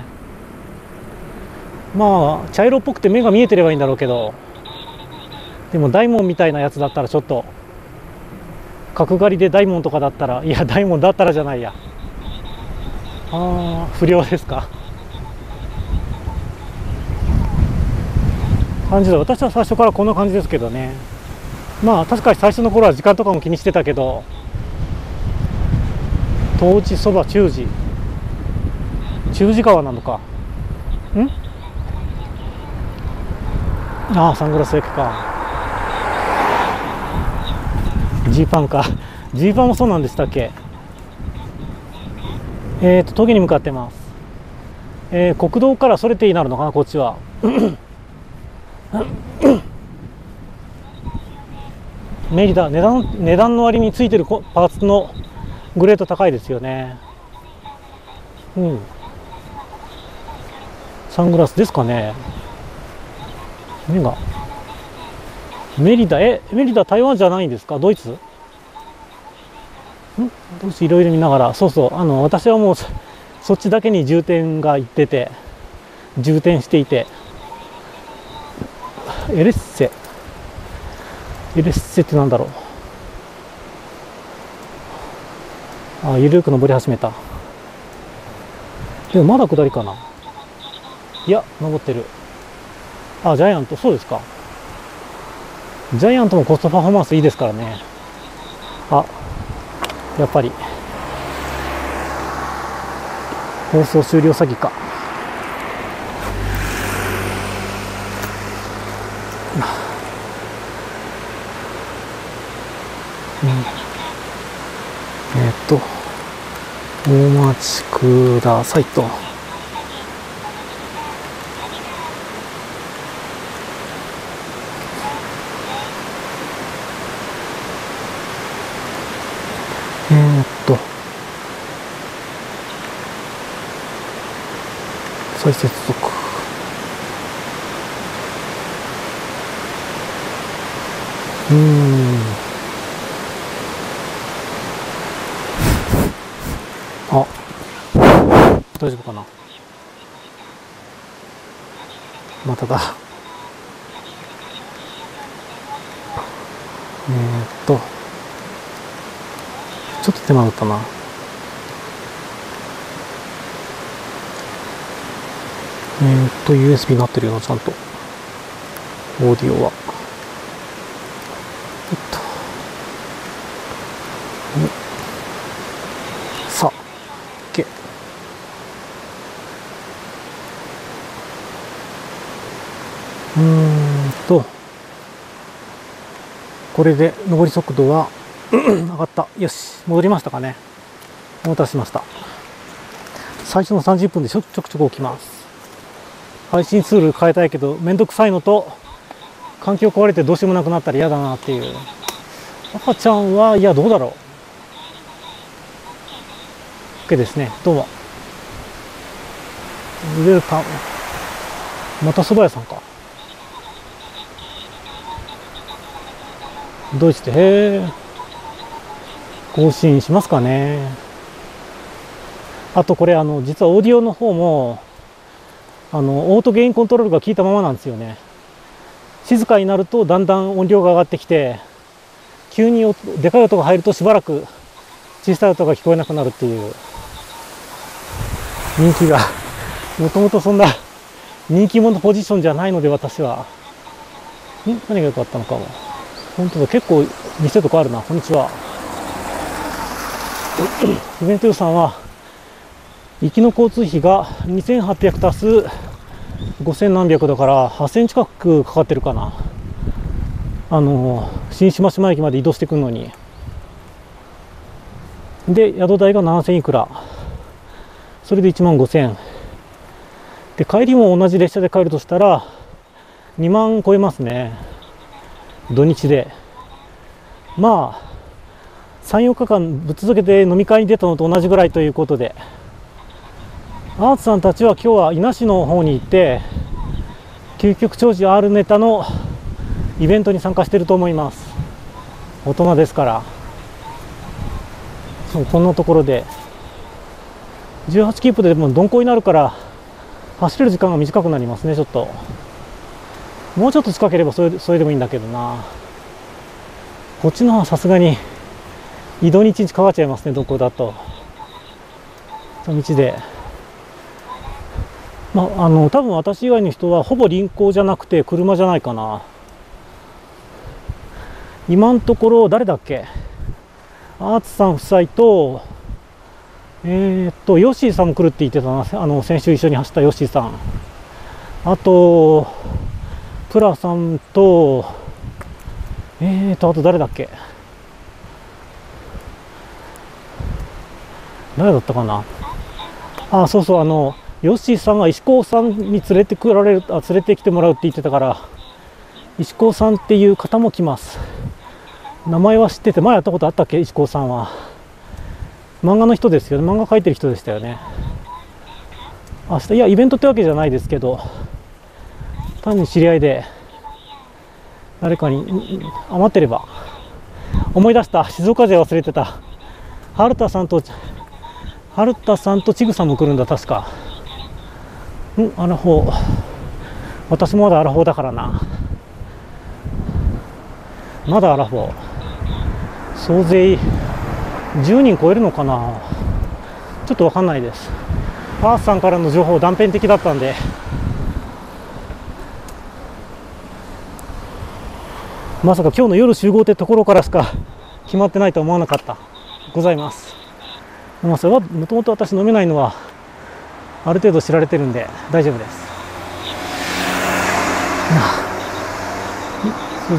まあ茶色っぽくて目が見えてればいいんだろうけど、でも大門みたいなやつだったらちょっと。角刈りで大門とかだったら、いや大門だったらじゃないや、ああ不良ですか。感じで私は最初からこんな感じですけどね。まあ確かに最初の頃は時間とかも気にしてたけど、東寺そば中寺川なのかん。ああサングラス駅か。ジーパンか。ジーパンもそうなんでしたっけ。峠に向かってます。国道からそれてになるのかな、こっちは。メリダ、値段の割についてるパーツのグレード高いですよね。サングラスですかね。目が。メリダ、メリダ台湾じゃないんですか、ドイツ？どうし、いろいろ見ながら、そうそう、私はもうそっちだけに重点していて、エレッセってなんだろう。あ、ゆるく登り始めた。でもまだ下りかな。いや、登ってる。あ、ジャイアント、そうですか。ジャイアントもコストパフォーマンスいいですからね。あ、やっぱり放送終了詐欺か。お待ちくださいと。再接続。あ、大丈夫かな。まただ。ちょっと手間だったな。USB になってるよな、ちゃんと。オーディオは。さあ、OK。これで上り速度は上がった。よし、戻りましたかね。お待たせしました。最初の30分でちょくちょく起きます。配信ツール変えたいけど、めんどくさいのと、環境壊れてどうしようもなくなったら嫌だなっていう。赤ちゃんは、いや、どうだろう。OK ですね。どうも。また蕎麦屋さんか。ドイツで、更新しますかね。あとこれ、実はオーディオの方も、オートゲインコントロールが効いたままなんですよね。静かになるとだんだん音量が上がってきて、急にでかい音が入るとしばらく小さい音が聞こえなくなるっていう、人気が、もともとそんな人気者ポジションじゃないので私は、何が良かったのかも。本当だ、結構店とかあるな。こんにちは。イベント予算は行きの交通費が2800足す5000何百だから8000近くかかってるかな。新島島駅まで移動してくるのに。で宿代が7000いくら、それで1万5000で、帰りも同じ列車で帰るとしたら2万超えますね、土日で。まあ3、4日間ぶっ続けて飲み会に出たのと同じぐらいということで、アーツさんたちは今日は伊那市の方に行って究極長寿 R ネタのイベントに参加していると思います。大人ですから。そう、こんなところで18キープでもう鈍行になるから走れる時間が短くなりますね。ちょっともうちょっと近ければそれでもいいんだけどな。こっちの方はさすがに移動に1日かかっちゃいますね、どこだと。道で、まあ、多分私以外の人はほぼ輪行じゃなくて車じゃないかな。今のところ誰だっけ、アーツさん夫妻と、ヨッシーさんも来るって言ってたな。先週一緒に走ったヨッシーさん。あと、プラさんと、あと誰だっけ、誰だったかな。あ、そうそう、ヨッシーさんが石工さんに連れてきてもらうって言ってたから、石工さんっていう方も来ます。名前は知ってて、前やったことあったっけ、石工さんは。漫画の人ですよね。漫画描いてる人でしたよね。明日、いや、イベントってわけじゃないですけど、単に知り合いで、誰かに余ってれば。思い出した。静岡勢忘れてた。春田さんとちぐさも来るんだ、確か。アラフォー。私もまだアラフォーだからな。まだアラフォー。総勢10人超えるのかな、ちょっとわかんないです。アースさんからの情報断片的だったんで。まさか今日の夜集合ってところからしか決まってないとは思わなかった。ございます。まあ、それはもともと私飲めないのはある程度知られてるんで大丈夫です。数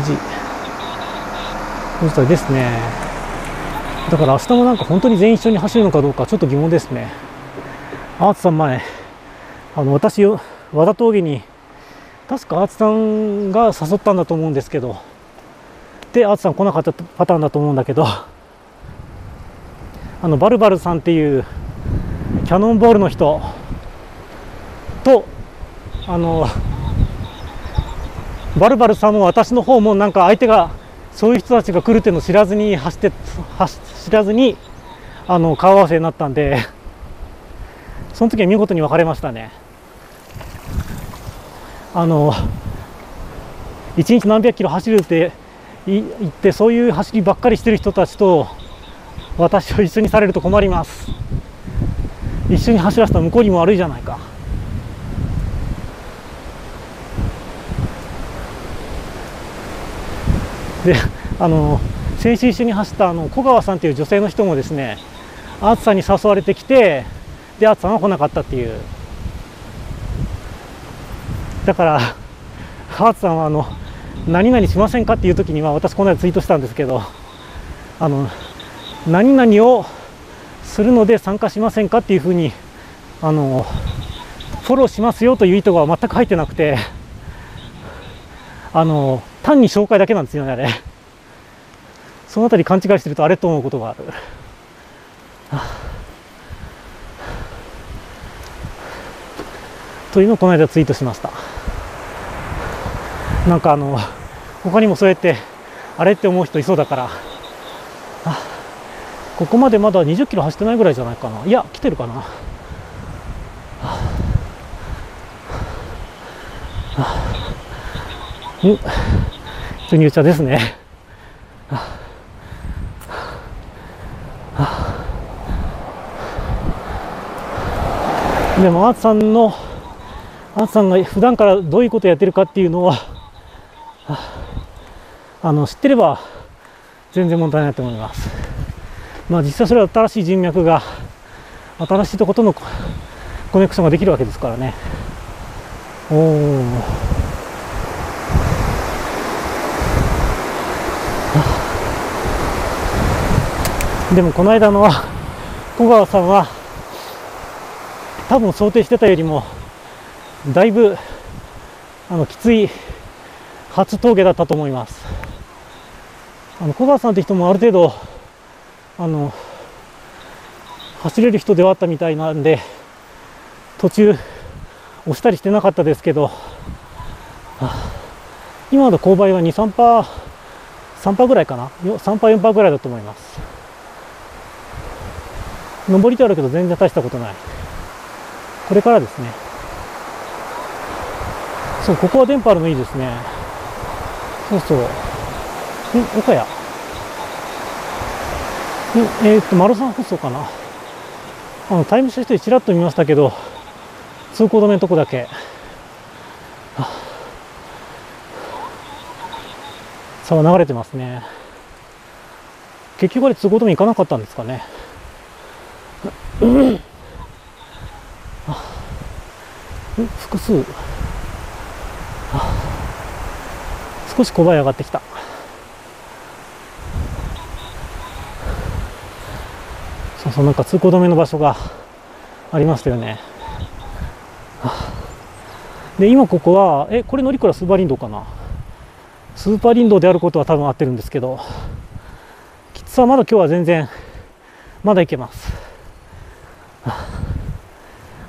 字ですね。だから明日もなんか本当に全員一緒に走るのかどうかちょっと疑問ですね。アーツさん前、私、和田峠に、確かアーツさんが誘ったんだと思うんですけど、で、アーツさん来なかったパターンだと思うんだけど、バルバルさんっていうキャノンボールの人と、バルバルさんも私の方もなんか相手がそういう人たちが来るっていうのを知らずに知らずに顔合わせになったんで、その時は見事に別れましたね。一日何百キロ走るって言ってそういう走りばっかりしてる人たちと私を一緒にされると困ります。一緒に走らせたら向こうにも悪いじゃないか。で、先週一緒に走った小川さんという女性の人もですね、暑さに誘われてきて、で暑さが来なかったっていう。だから暑さは何々しませんかっていう時には、私この間ツイートしたんですけど、何々をするので参加しませんかっていうふうにフォローしますよという意図が全く入ってなくて、単に紹介だけなんですよね、あれ。そのあたり勘違いしてるとあれと思うことがある。というのをこの間ツイートしました。なんか他にもそうやってあれって思う人いそうだから。ここまでまだ20キロ走ってないぐらいじゃないかな。いや、来てるかな。注入茶ですね。でもアーツさんが普段からどういうことをやってるかっていうのは知ってれば全然問題ないと思います。まあ実際それは新しい人脈が、新しいとことのコネクションができるわけですからね。おお。でもこの間の小川さんは多分想定してたよりもだいぶきつい初峠だったと思います。小川さんって人もある程度走れる人ではあったみたいなんで、途中押したりしてなかったですけど、今の勾配は 2、3パーぐらいかな、3パー4パーぐらいだと思います。登りてあるけど全然大したことない。これからですね。そう、ここは電波あるのいいですね。そうそう。岡谷。丸山放送かな。タイムシフトでちらっと見ましたけど、通行止めのとこだけ。さあ、流れてますね。結局あれ通行止め行かなかったんですかね。複数少し小林上がってきた。そうそう、なんか通行止めの場所がありましたよね。で今ここはこれ乗り倉スーパー林道かな。スーパー林道であることは多分合ってるんですけど、きつさはまだ今日は全然まだいけます。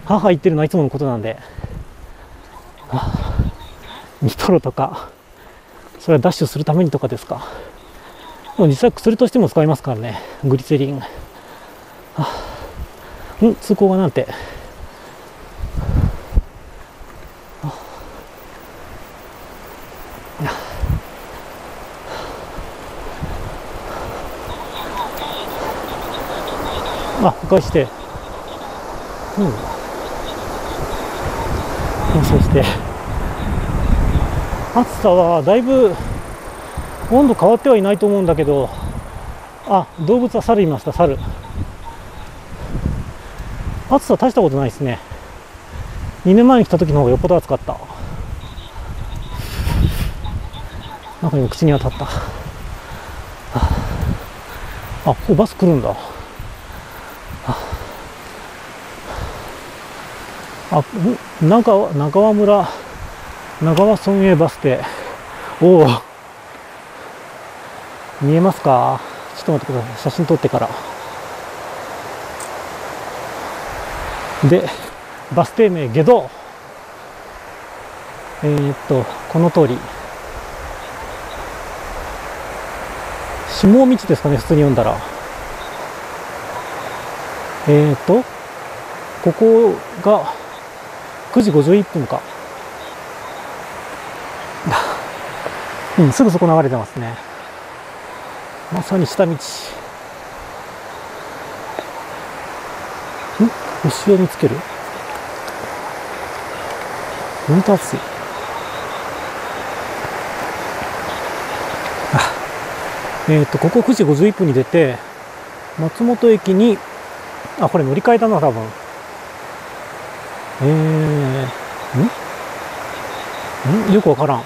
母言ってるのはいつものことなんで、見とろとか、それはダッシュするためにとかですか。でも実際薬としても使いますからね、グリセリン。通行がなんて。迂回して。そして暑さはだいぶ温度変わってはいないと思うんだけど、動物は猿いました。猿、暑さ大したことないですね。2年前に来た時の方がよっぽど暑かった。なんか今口に当たった。ここバス来るんだ。長和村、長和村営バス停。おお、見えますか。ちょっと待ってください、写真撮ってから。でバス停名下道、この通り下道ですかね、普通に読んだら。ここが9時51分か。うん、すぐそこ流れてますね。まさに下道。牛を見つける。うんと暑い。ここ9時51分に出て、松本駅に、あ、これ乗り換えだな、多分。よくわからん。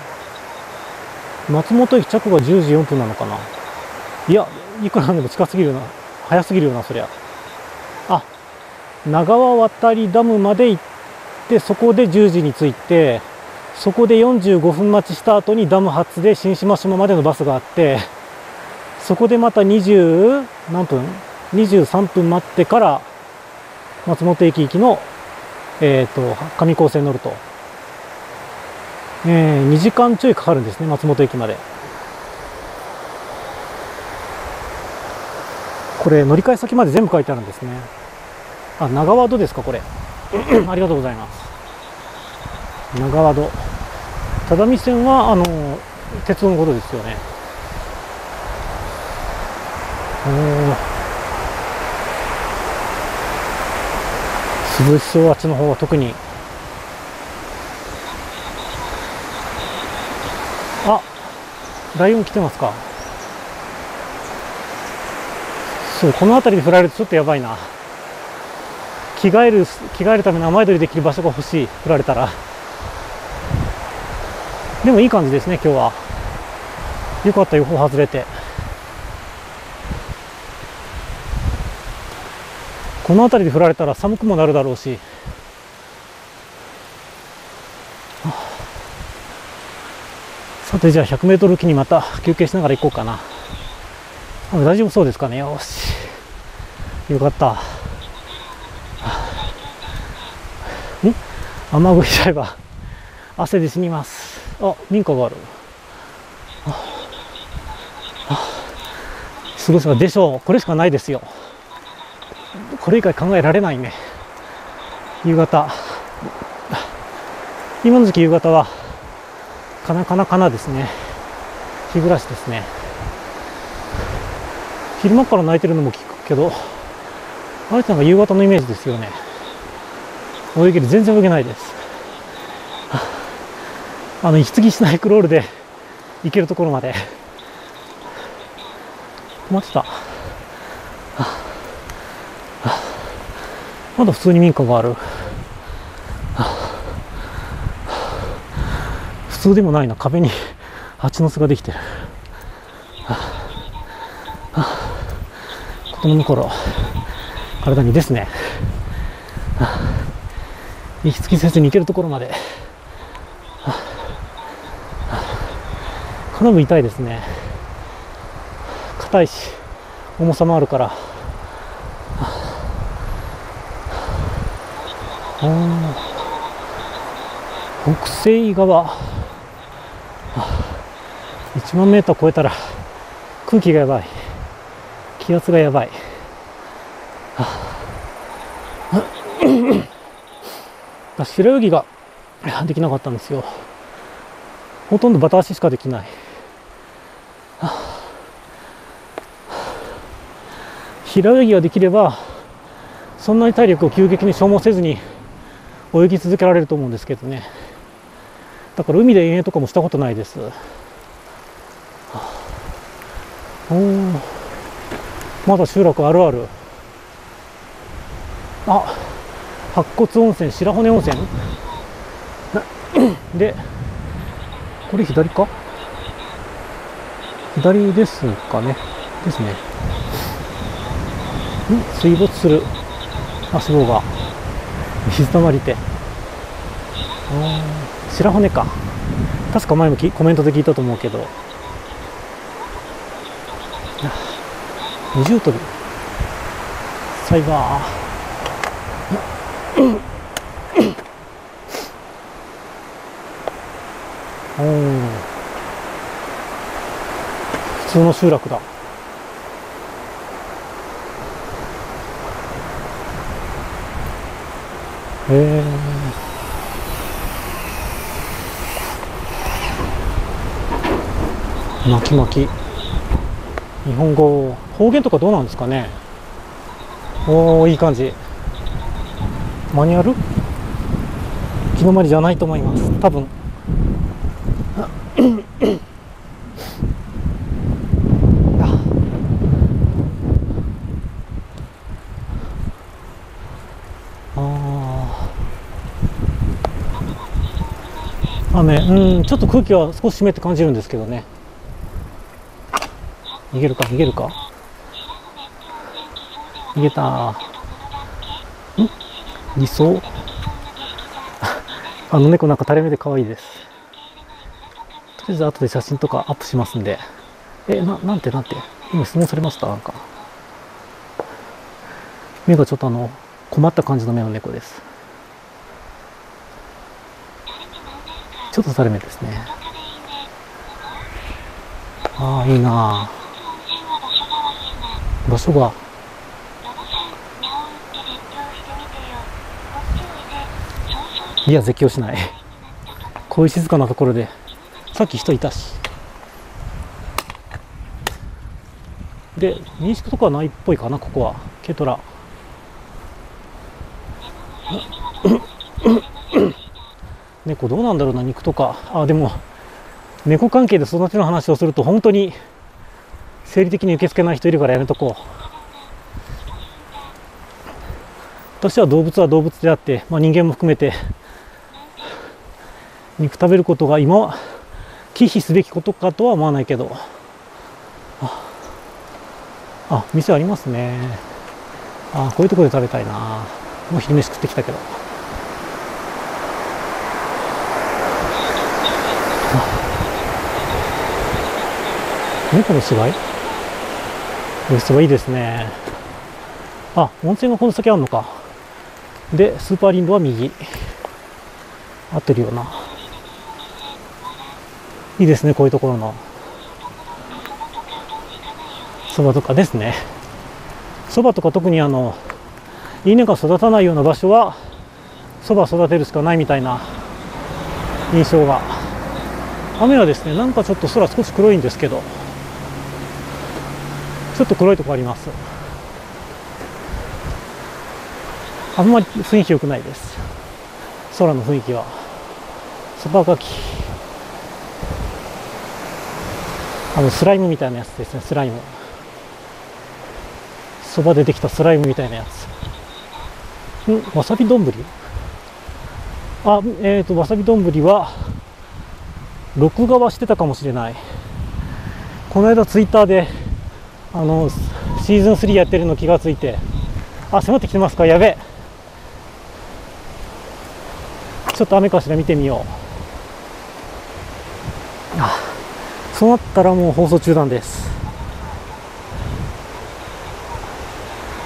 松本駅着が10時4分なのかな。いや、いくらなんでも近すぎるな。早すぎるよな、そりゃ。あ、長和渡りダムまで行って、そこで10時に着いて、そこで45分待ちした後にダム発で新島島までのバスがあって、そこでまた20何分 ?23 分待ってから、松本駅行きの、上高線に乗ると。2時間ちょいかかるんですね、松本駅まで。これ、乗り換え先まで全部書いてあるんですね。あ、長和戸ですか、これ。ありがとうございます。長和戸。只見線は、鉄道のことですよね。涼しそう、あっちの方は特に。あ、ライオン来てますか。そう、この辺りで振られるとちょっとやばいな。着替えるための雨宿りできる場所が欲しい、振られたら。でもいい感じですね、今日は。よかった、予報外れて。この辺りで降られたら寒くもなるだろうし、さて、じゃあ 100m おきにまた休憩しながら行こうかな。大丈夫そうですかね。よし、よかった。雨乞いしちゃえば汗で死にます。あ、民家がある。すごいでしょう。これしかないですよ。これ以外考えられないね。夕方、今の時期夕方はかなですね。日暮らしですね。昼間から鳴いてるのも聞くけど、あれってなんか夕方のイメージですよね。泳ぎで全然泳げないです。息継ぎしないクロールで行けるところまで。困ってた。まだ普通に民家がある。普通でもないな。壁に蜂の巣ができてる。子供の頃体にですね。息つきせずに行けるところまで。肩も痛いですね。硬いし重さもあるから。北西側、1万メートル超えたら空気がやばい、気圧がやばい。白泳ぎができなかったんですよ。ほとんどバタ足しかできない。平泳ぎができればそんなに体力を急激に消耗せずに泳ぎ続けられると思うんですけどね。だから海で遠泳とかもしたことないです。まだ集落あるある。あ、白骨温泉、白骨温泉で、これ左か、左ですかね。ですね。水没する足棒が水たまりて、白骨か。確か前もコメントで聞いたと思うけど、二重跳びサイバー。普通の集落だ。巻き巻き。日本語方言とかどうなんですかね。おお、いい感じ。マニュアル？気のまりじゃないと思います。多分。あ雨、うん、ちょっと空気は少し湿って感じるんですけどね。逃げるか、逃げるか。逃げたー。ん？2層あの猫なんか垂れ目で可愛いです。とりあえず後で写真とかアップしますんで。なんて今質問されました？なんか。目がちょっと困った感じの目の猫です。ちょっと垂れ目ですね。ああ、いいなぁ。場所が。いや、絶叫しない。こういう静かなところで。さっき人いたし。で、民宿とかはないっぽいかな、ここは。軽トラ。猫どうなんだろうな、肉とか。あ、でも、猫関係で育ての話をすると、本当に、生理的に受け付けない人いるからやめとこう。私は動物は動物であって、まあ、人間も含めて、肉食べることが今は、忌避すべきことかとは思わないけど。あ、店ありますね。あ、こういうところで食べたいな。もう昼飯食ってきたけど。猫の芝居？お芝居いいですね。あ、温泉がこの先あるのか。で、スーパーリンドは右。合ってるよな。いいですね、こういうところの。そばとかですね。そばとか特に稲が育たないような場所はそば育てるしかないみたいな印象が。雨はですね、なんかちょっと空少し黒いんですけど、ちょっと黒いとこあります。あんまり雰囲気良くないです、空の雰囲気は。そばがき、スライムみたいなやつですね。スライム、そばでできたスライムみたいなやつ。わさび丼？あ、わさび丼は、録画はしてたかもしれない。この間ツイッターで、シーズン3やってるの気がついて、あ、迫ってきてますか？やべえ。ちょっと雨かしら、見てみよう。あ、そうなったらもう放送中断です。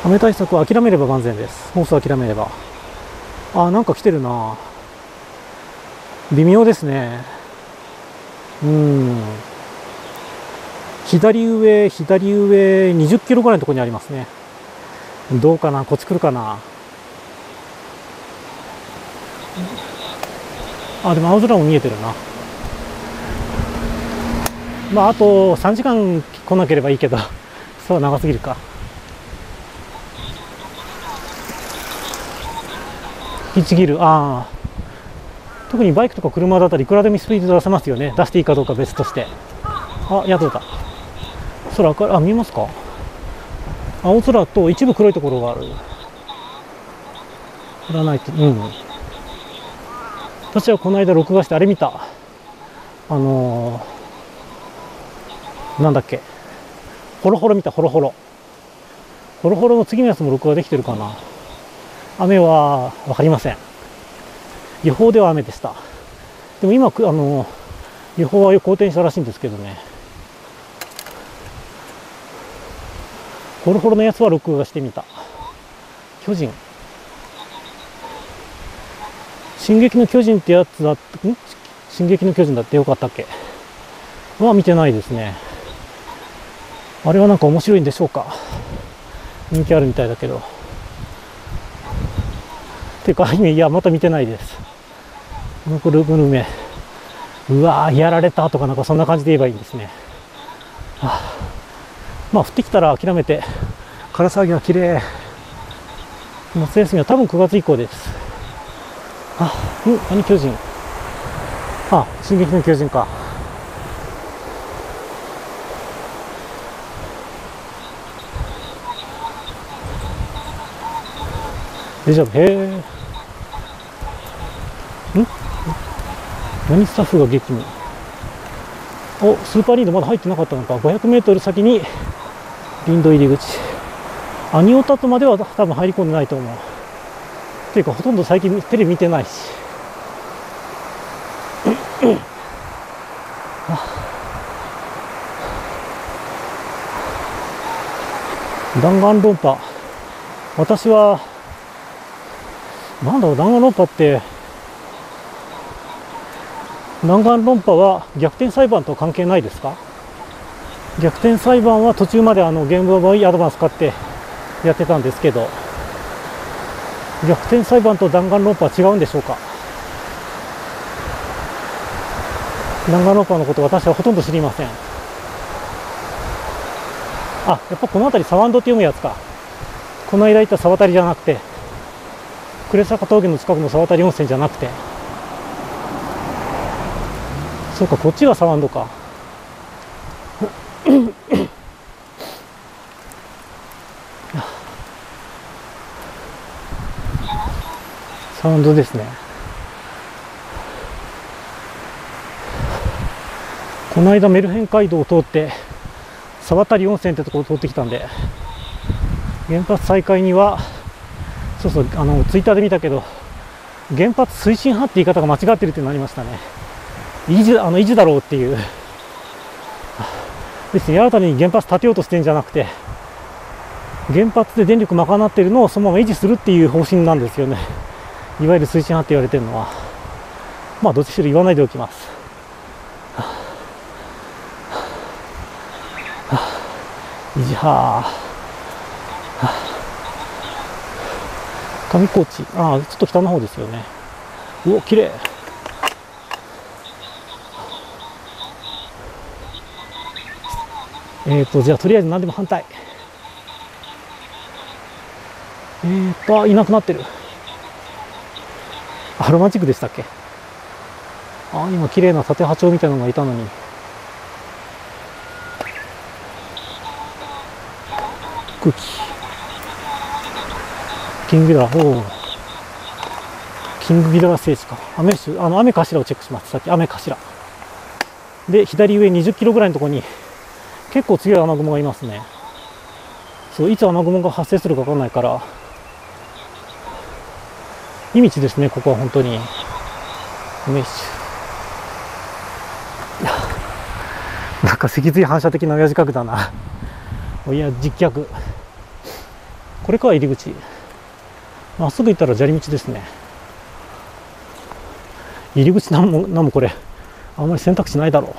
雨対策は諦めれば万全です。ホース諦めれば。あ、なんか来てるな。微妙ですね。左上、20キロぐらいのところにありますね。どうかな、こっち来るかな。あ、でも青空も見えてるな。まあ、あと3時間来なければいいけど、そうは長すぎるか。ピッチギル、ああ、特にバイクとか車だったらいくらでもスピード出せますよね。出していいかどうか別として。あ、宿だ。空明るい。あ、見えますか？青空と一部黒いところがある。降らないと。うん、私はこの間録画してあれ見た。なんだっけ、ホロホロ見た。ホロホロの次のやつも録画できてるかな。雨は分かりません。予報では雨でした。でも今、予報は好転したらしいんですけどね。ホロホロのやつは録画してみた。巨人。進撃の巨人ってやつだって、進撃の巨人だってよかったっけ？は見てないですね。あれはなんか面白いんでしょうか。人気あるみたいだけど。っていうか、いや、また見てないです。このグルメ。うわー、やられたとか、なんかそんな感じで言えばいいんですね。はあ、まあ、降ってきたら諦めて、唐騒ぎは綺麗。夏休みは多分9月以降です。あ、何、巨人。あ、進撃の巨人か。デジャブ、へえ。ん？何スタッフが激務。お、スーパーリンドまだ入ってなかったのか。500m 先にリンド入り口。アニオタとまでは多分入り込んでないと思う。っていうかほとんど最近テレビ見てないし。弾丸論破。私は、なんだろう、弾丸論破って、弾丸論破は逆転裁判と関係ないですか？逆転裁判は途中までゲームボーイアドバンス買ってやってたんですけど、逆転裁判と弾丸論破は違うんでしょうか？弾丸論破のこと私はほとんど知りません。あ、やっぱこの辺りサワンドって読むやつか。この間行った沢渡りじゃなくて、呉坂峠の近くの沢渡り温泉じゃなくて、そうか、こっちがサワンドか。サワンドですね。この間メルヘン街道を通って沢渡温泉ってところを通ってきたんで、原発再開には、そうそう、ツイッターで見たけど、原発推進派って言い方が間違ってるってなりましたね。維持だろうっていう。別に新たに原発建てようとしてるんじゃなくて、原発で電力賄ってるのをそのまま維持するっていう方針なんですよね。いわゆる推進派って言われてるのは。まあ、どっちしろ言わないでおきます。いじはー。上高地。ああ、ちょっと北の方ですよね。うお、綺麗。じゃあ、とりあえず何でも反対。あ、いなくなってる。あ、ロマンチックでしたっけ？あ、今、綺麗な縦波長みたいなのがいたのに。空気キングギドラ、おお、キングギドラ聖地か。雨しゅ、雨頭をチェックします。さっき雨頭で左上20キロぐらいのところに結構強い雨雲がいますね。そう、いつ雨雲が発生するかわからないから、いい道ですね、ここは本当に。雨しゅ、なんか脊髄反射的な親父格だな。いや、実脚。これか、入り口。まっすぐ行ったら砂利道ですね。入り口なんもこれ、あんまり選択肢ないだろ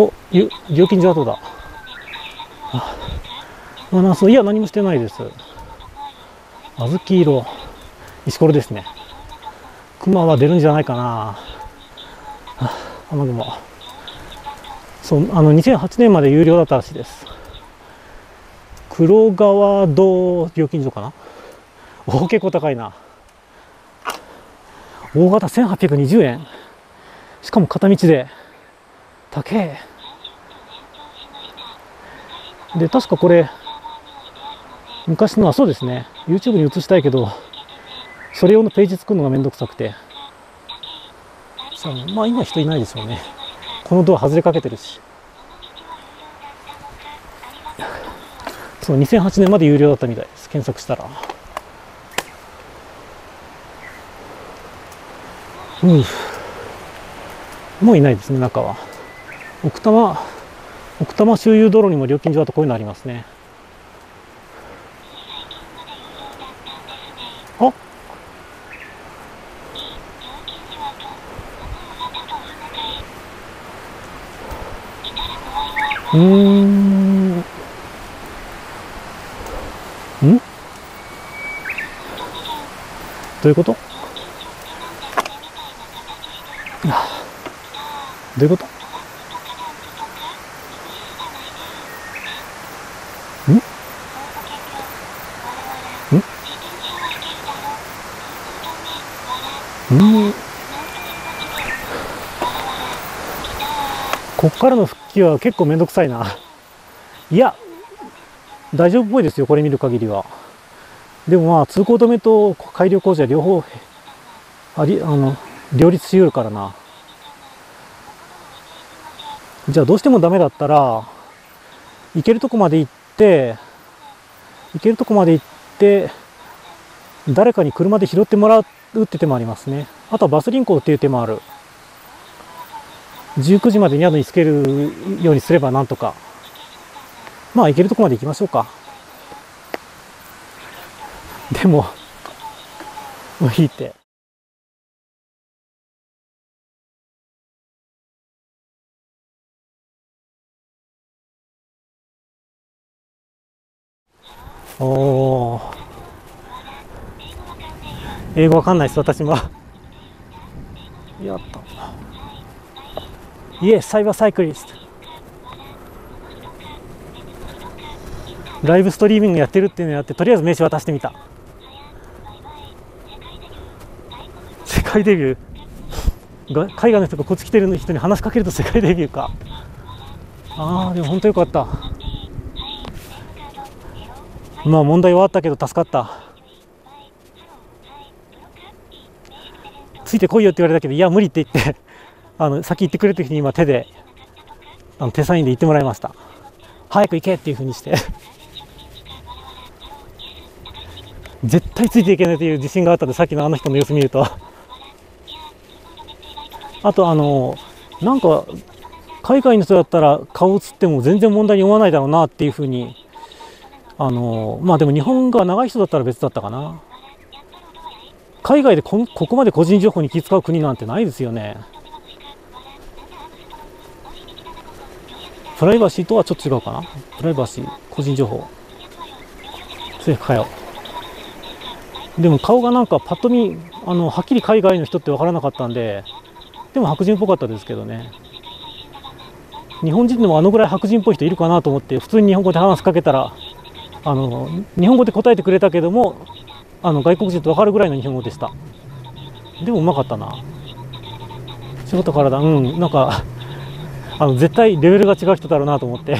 う。お、料金所跡だ。いや、何もしてないです。小豆色、石ころですね。熊は出るんじゃないかな。雨雲。そう、2008年まで有料だったらしいです。黒川道料金所かな。お、結構高いな。大型1820円。しかも片道で。高え。で、確かこれ、昔のはそうですね、YouTube に移したいけど、それ用のページ作るのがめんどくさくて。さあ、まあ今人いないですよね。このドア外れかけてるし。そう、2008年まで有料だったみたいです。検索したら。もういないですね、中は。奥多摩周遊道路にも料金所だとこういうのありますね。あ、どういうこと？どういうこと？こっからの復きは結構めんどくさいな。いや、大丈夫っぽいですよ、これ見る限りは。でもまあ、通行止めと改良工事は両方、両立しうるからな。じゃあどうしてもダメだったら、行けるとこまで行って、誰かに車で拾ってもらうって手もありますね。あとはバス輪行っていう手もある。19時までに宿に着けるようにすればなんとか。まあ行けるとこまで行きましょうか。でも、もういいって。おー、英語わかんないです、私も。やった。イエス、サイバーサイクリスト。ライブストリーミングやってるっていうのやって、とりあえず名刺渡してみた。世界デビュー。海外の人がこっち来てる人に話しかけると世界デビューか。ああ、でも本当よかった。まあ問題はあったけど助かった。ついてこいよって言われたけど、いや無理って言って、先行ってくれっていうふうに今手で手サインで言ってもらいました。早く行けっていうふうにして。絶対ついていけないという自信があったんで、さっきのあの人の様子見ると。あとなんか海外の人だったら顔映っても全然問題に思わないだろうなっていうふうに、まあでも日本が長い人だったら別だったかな。海外でここまで個人情報に気遣う国なんてないですよね。プライバシーとはちょっと違うかな。プライバシー、個人情報。セーフかよ。でも顔がなんかパッと見、はっきり海外の人って分からなかったんで、でも白人っぽかったですけどね。日本人でもぐらい白人っぽい人いるかなと思って、普通に日本語で話しかけたら、日本語で答えてくれたけども、外国人と分かるぐらいの日本語でした。でもうまかったな。仕事からだ。うん、なんか、絶対レベルが違う人だろうなと思って。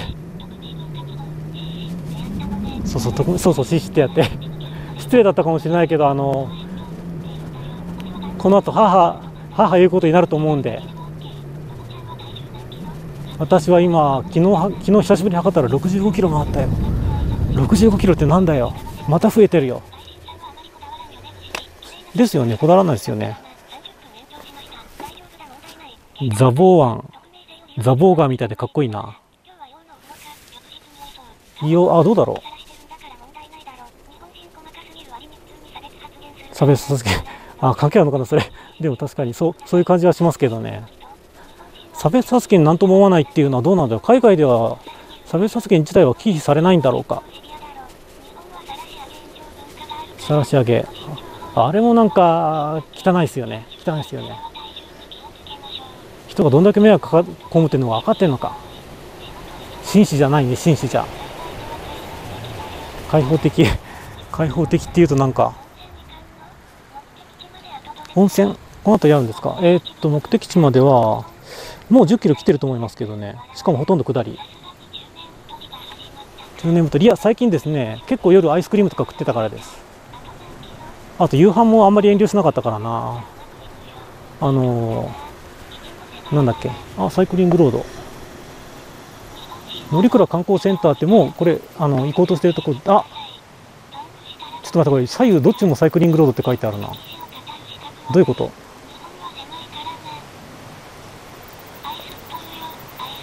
そうそう、シシってやって。失礼だったかもしれないけど、この後、母言うことになると思うんで。私は今、昨日久しぶりに測ったら65キロ回ったよ。65キロってなんだよ。また増えてるよ。ですよね、こだわらないですよね。ザボーガーみたいでかっこいいな。あ、どうだろう。差別発言、あ、関係あるのかな、それ。でも確かにそういう感じはしますけどね。差別発言なんとも思わないっていうのはどうなんだろう。海外では差別発言自体は忌避されないんだろうか。さらし上げ。あれもなんか汚いですよね。人がどんだけ迷惑被ってるのか分かってるのか。紳士じゃないね、紳士じゃ。開放的っていうとなんか。温泉、この後やるんですか。目的地まではもう10キロ来てると思いますけどね。しかもほとんど下り。10年ぶり。いや、最近ですね、結構夜アイスクリームとか食ってたからです。あと夕飯もあんまり遠慮しなかったからな。なんだっけ、あ、サイクリングロード。乗鞍観光センターってもう、これ、行こうとしてるとこ、あ、ちょっと待って、これ、左右どっちもサイクリングロードって書いてあるな。どういうこと。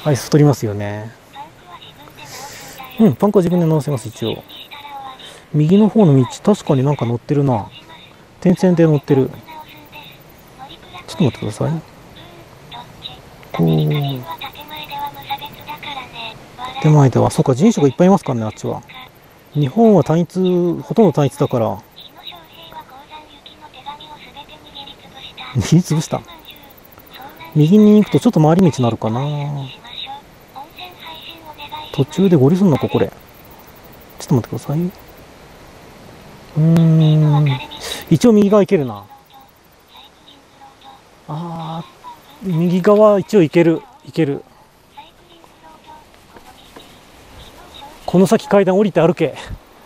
アイス取りますよね。うん、パンクは自分で直せます、一応。右の方の道、確かになんか乗ってるな。点線で乗ってる。ちょっと待ってください。こう。手前では、そうか、人種がいっぱいいますからね、あっちは。日本は単一、ほとんど単一だから。握りつぶした。右に行くとちょっと回り道になるかな。途中で合流するのか、これ。ちょっと待ってください。一応右側行けるな。ああ、右側一応行ける。この先階段降りて歩け。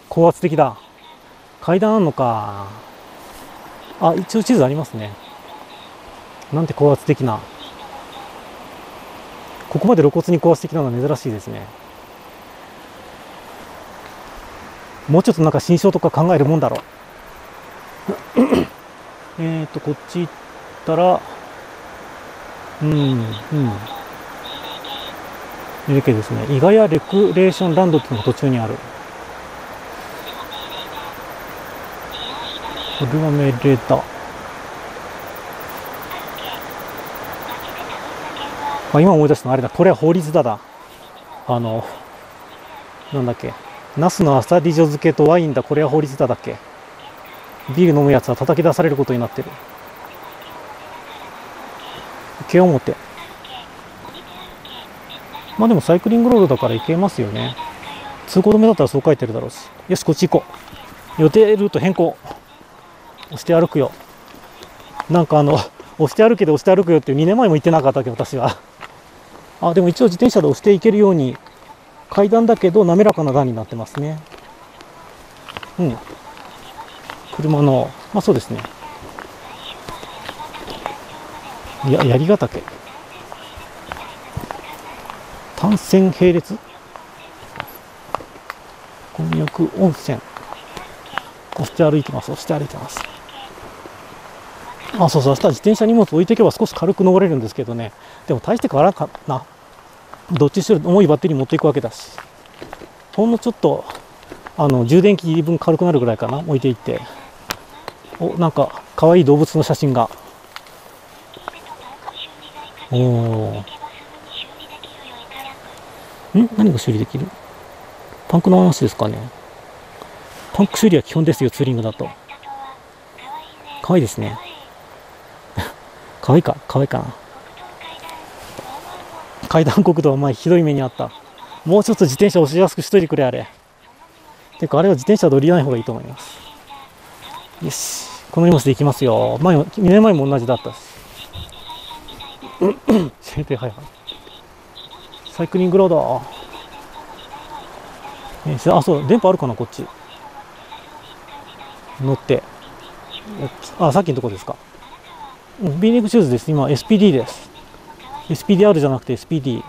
高圧的だ。階段あんのか。あ、一応地図ありますね。なんて高圧的な。ここまで露骨に高圧的なのは珍しいですね。もうちょっとなんか新章とか考えるもんだろう。こっち行ったら、いるけですね。伊賀屋レクレーションランドっていうのが途中にある。これは命令だ。あ、今思い出したのあれだ。これは法律だだ。なんだっけ。ナスのアサリジョ漬けとワインだ。これは法律だだっけ。ビール飲むやつは叩き出されることになってる。池表。まあでもサイクリングロードだから行けますよね。通行止めだったらそう書いてるだろうし。よし、こっち行こう。予定ルート変更。押して歩くよ。なんか押して歩けで押して歩くよって2年前も言ってなかったっけ、私は。あ、でも一応自転車で押していけるように、階段だけど滑らかな段になってますね。うん。車の、まあそうですね。槍ヶ岳。単線並列。こんにゃく温泉。押して歩いてます、押して歩いてます。あ、そうそう、明日は自転車荷物置いていけば少し軽く登れるんですけどね。でも大して変わらんかな。どっちにしろ重いバッテリー持っていくわけだし。ほんのちょっと、充電器分軽くなるぐらいかな、置いていって。お、なんか、可愛い動物の写真が。おー。ん？何が修理できる？パンクの話ですかね。パンク修理は基本ですよ、ツーリングだと。可愛いですね。可愛いか、可愛いかな。階段国道は前ひどい目にあった。もうちょっと自転車押しやすくしといてくれ、あれ。てか、あれは自転車で降りない方がいいと思います。よし。この荷物で行きますよ。2年前も同じだったし。制定、はいはい。サイクリングロード。あ、そう、電波あるかな、こっち。乗って。あ、さっきのとこですか。B ネックシューズです。今、SPD です。SPDR じゃなくて SPD。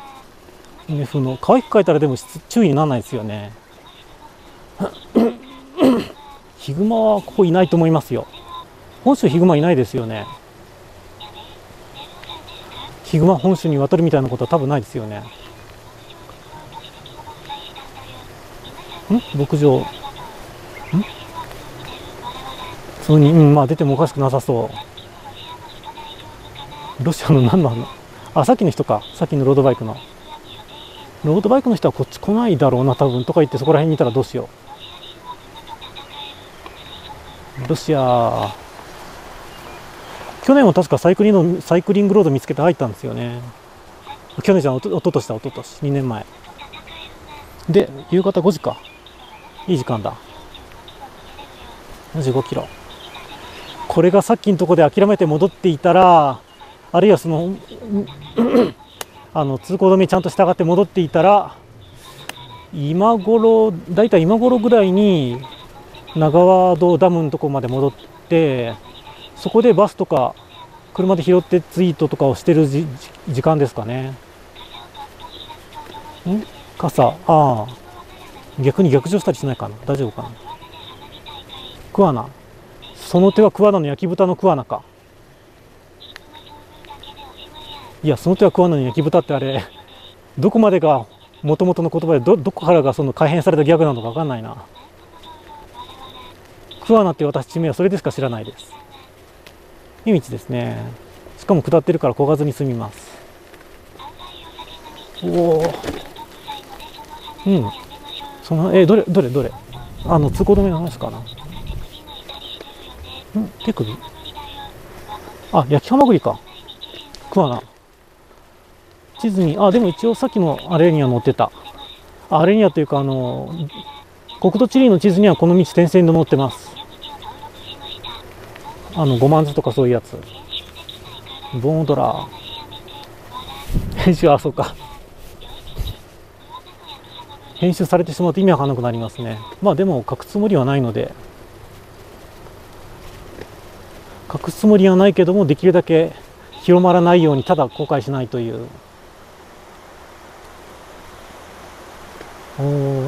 可愛く書いたらでも注意にならないですよね。ヒグマはここいないと思いますよ。本州ヒグマいないですよね。ヒグマ本州に渡るみたいなことは多分ないですよね。ん？牧場。ん？普通に、まあ出てもおかしくなさそう。ロシアの何なの？あ、さっきの人か。さっきのロードバイクの。ロードバイクの人はこっち来ないだろうな、多分。とか言ってそこら辺にいたらどうしよう。ロシア。去年も確かサイクリングロード見つけて入ったんですよね。去年じゃん、おととしだ、おととし。2年前。で、夕方5時か。いい時間だ。25キロ。これがさっきのとこで諦めて戻っていたら、あるいは通行止めちゃんと従って戻っていたら、大体今頃ぐらいに、長和道ダムのとこまで戻って、そこでバスとか、車で拾ってツイートとかをしてる時間ですかね。ん？傘、ああ。逆に逆上したりしないかな。大丈夫かな。クワナ。その手はクワナの焼き豚のクワナか。いや、その手は食わないのに焼き豚ってあれ、どこまでが元々の言葉で、どこからがその改変されたギャグなのかわかんないな。クワナって私、地名はそれでしか知らないです。いい道ですね。しかも下ってるから焦がずに済みます。おお。うん。どれ通行止めの話かな。ん？手首？あ、焼きハマグリか。クワナ。地図に、あ、でも一応さっきのアレーニア載ってた。アレーニアというか、国土地理の地図にはこの道点線で載ってます。ゴマンズとかそういうやつ。ボードラー。編集、あ、そうか。編集されてしまうと意味わかんなくなりますね。まあでも書くつもりはないので、書くつもりはないけどもできるだけ広まらないようにただ後悔しないという。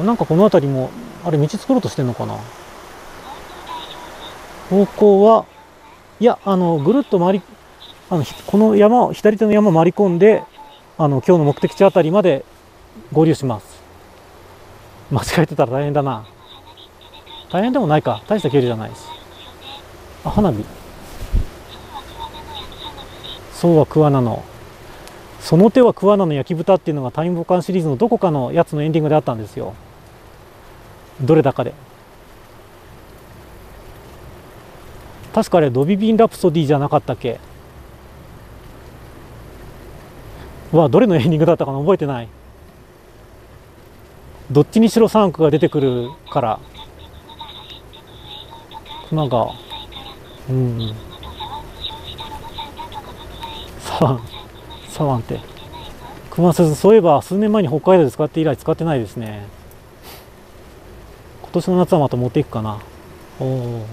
なんかこの辺りもあれ道作ろうとしてるのかな。方向は、いや、ぐるっと回り、この山を、左手の山を回り込んで、今日の目的地あたりまで合流します。間違えてたら大変だな。大変でもないか。大した距離じゃないです。あ、花火。そうは桑名の。その手は桑名の焼き豚っていうのがタイムボカンシリーズのどこかのやつのエンディングであったんですよ。どれだかで。確かあれドビビン・ラプソディじゃなかったっけ。わ、どれのエンディングだったかな、覚えてない。どっちにしろ3区が出てくるから熊が、うん、サワンって熊鈴、そういえば数年前に北海道で使って以来使ってないですね。今年の夏はまた持っていくかな。おお、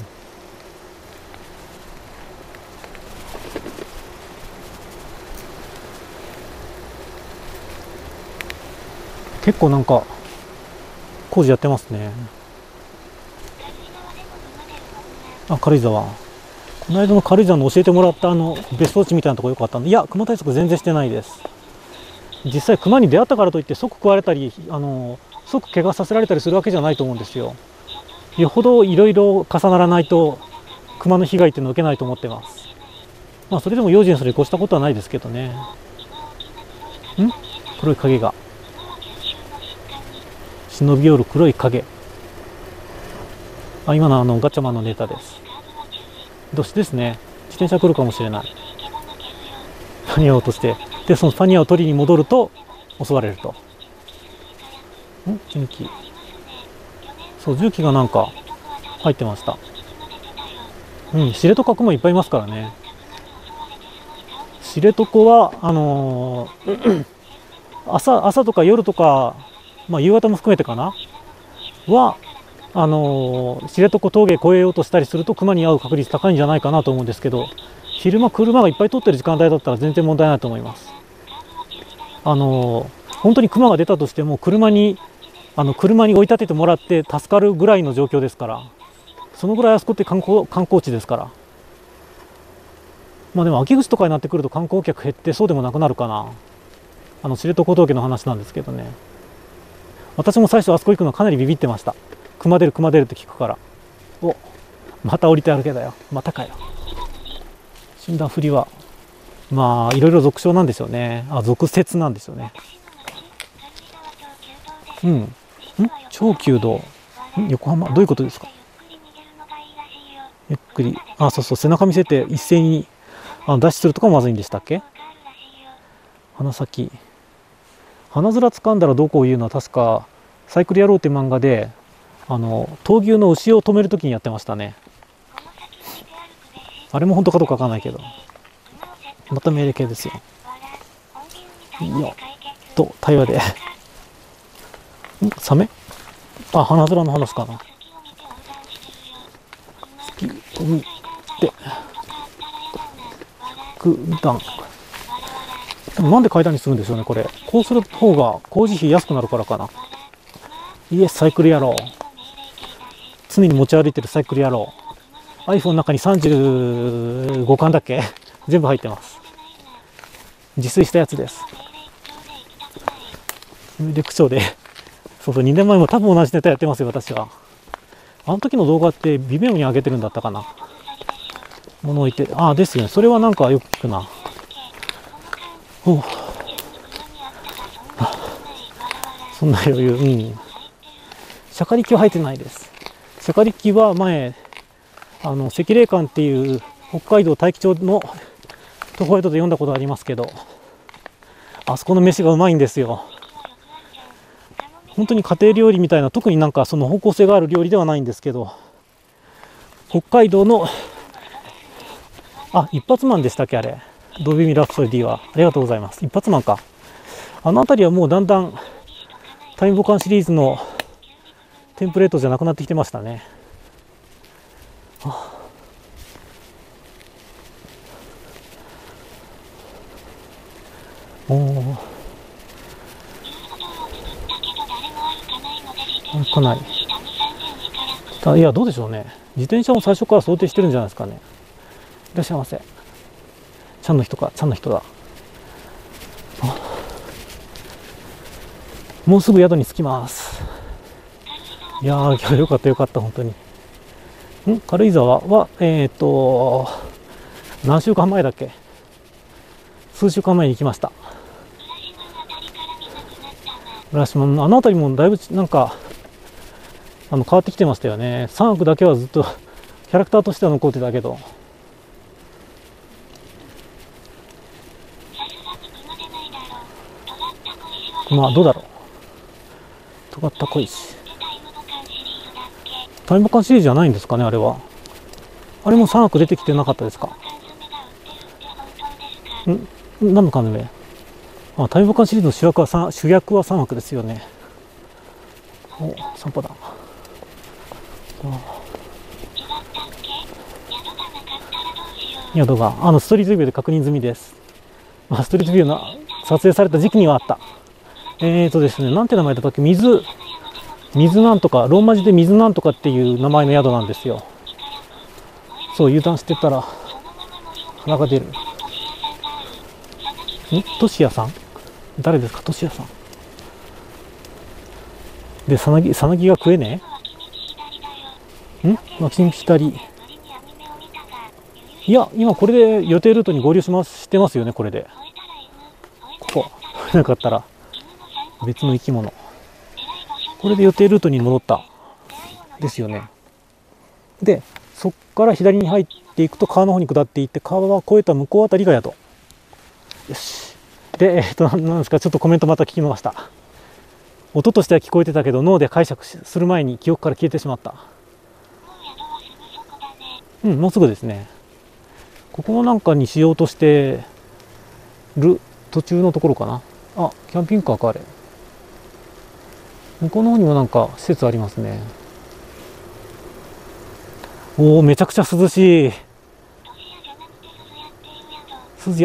結構なんか工事やってますね。あ、軽井沢。この間の軽井沢の教えてもらった別荘地みたいなところよかったんで、いや、熊対策全然してないです。実際、熊に出会ったからといって即食われたり、即怪我させられたりするわけじゃないと思うんですよ。よほどいろいろ重ならないと、熊の被害っていうのを受けないと思ってます。まあ、それでも用心するに越したことはないですけどね。ん？黒い影が。忍び寄る黒い影。あ、今のガチャマンのネタです。どしですね。自転車来るかもしれない。ファニアを落として。で、そのファニアを取りに戻ると、襲われると。ん？重機。そう、重機がなんか、入ってました。うん、知床もいっぱいいますからね。知床は、朝とか夜とか、まあ夕方も含めてかなは、知床峠越えようとしたりすると熊に遭う確率高いんじゃないかなと思うんですけど、昼間車がいっぱい通ってる時間帯だったら全然問題ないと思います。本当に熊が出たとしても車に追い立ててもらって助かるぐらいの状況ですから、そのぐらいあそこって観光地ですから。まあでも秋口とかになってくると観光客減ってそうでもなくなるかな。知床峠の話なんですけどね。私も最初あそこ行くのかなりビビってました。熊出るって聞くから。お、また降りて歩けだよ。またかよ。死んだふりは、まあ、いろいろ俗称なんでしょうね。あ、俗説なんでしょうね。うん。ん？長久道。ん？横浜？どういうことですか？ゆっくり。あ、そうそう。背中見せて一斉に脱出するとかまずいんでしたっけ？鼻先。花面掴んだらどうこう言うのは確か「サイクル野郎」って漫画で闘牛の牛を止めるときにやってましたね。あれも本当かどうかわかんないけど、また命令系ですよ。よっと対話でんサメ、あ、花面の話かな。スピードで爆弾、なんで階段にするんでしょうね、これ。こうする方が工事費安くなるからかな。イエス、サイクル野郎。常に持ち歩いてるサイクル野郎。iPhone の中に35巻だっけ全部入ってます。自炊したやつです。有力長で。そうそう、2年前も多分同じネタやってますよ、私は。あの時の動画って微妙に上げてるんだったかな。物置いて、ああ、ですよね。それはなんかよく聞くな。おう、そんな余裕。うん。シャカリキは入ってないです。シャカリキは前、赤嶺館っていう北海道大樹町のトコエトで読んだことありますけど、あそこの飯がうまいんですよ。本当に家庭料理みたいな、特になんかその方向性がある料理ではないんですけど、北海道の、あ、一発マンでしたっけ、あれ。ドビミラプソディは。ありがとうございます。一発マンか。あの辺りはもうだんだんタイムボカンシリーズのテンプレートじゃなくなってきてましたね。あ、おお、来ない。いや、どうでしょうね。自転車も最初から想定してるんじゃないですかね。いらっしゃいませ。ちゃんの人か、ちゃんの人だ。もうすぐ宿に着きます。いやー、今日よかったよかった、本当に。ん、軽井沢は、何週間前だっけ？数週間前に行きました。浦島のあの辺りもだいぶなんか、変わってきてましたよね。3区だけはずっとキャラクターとしては残ってたけど。まあ、どうだろう。尖った小石。タイムボカンシリーズじゃないんですかね、あれは。あれも3枠出てきてなかったですか。ん、何の缶詰？あ、タイムボカンシリーズの主役は3枠ですよね。お、散歩だ。宿が、ストリートビューで確認済みです。まあ、ストリートビューの撮影された時期にはあった。ですね、なんて名前だったっけ、水なんとか、ローマ字で水なんとかっていう名前の宿なんですよ。そう、油断してたら、鼻が出る。トシヤさん誰ですか、トシヤさん。で、さなぎが食えねえ？脇道左。いや、今これで予定ルートに合流してますよね、これで。ここ、なかったら。別の生き物。これで予定ルートに戻った。ですよね。で、そっから左に入っていくと川の方に下っていって、川は越えた向こうあたりが宿。よし。で、なんですか、ちょっとコメントまた聞きました。音としては聞こえてたけど、脳で解釈する前に記憶から消えてしまった。うん、もうすぐですね。ここもなんかにしようとしてる途中のところかな。あ、キャンピングカーか、あれ。向こうの方にもなんか施設ありますね。おお、めちゃくちゃ涼しい。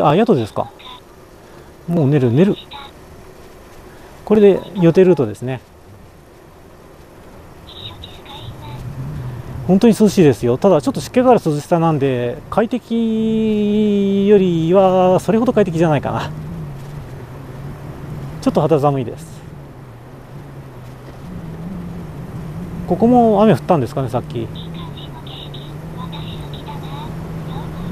あ、宿ですか。もう寝る寝る。これで予定ルートですね。本当に涼しいですよ。ただちょっと湿気がある涼しさなんで、快適よりはそれほど快適じゃないかな。ちょっと肌寒いです。ここも雨降ったんですかね、さっき。う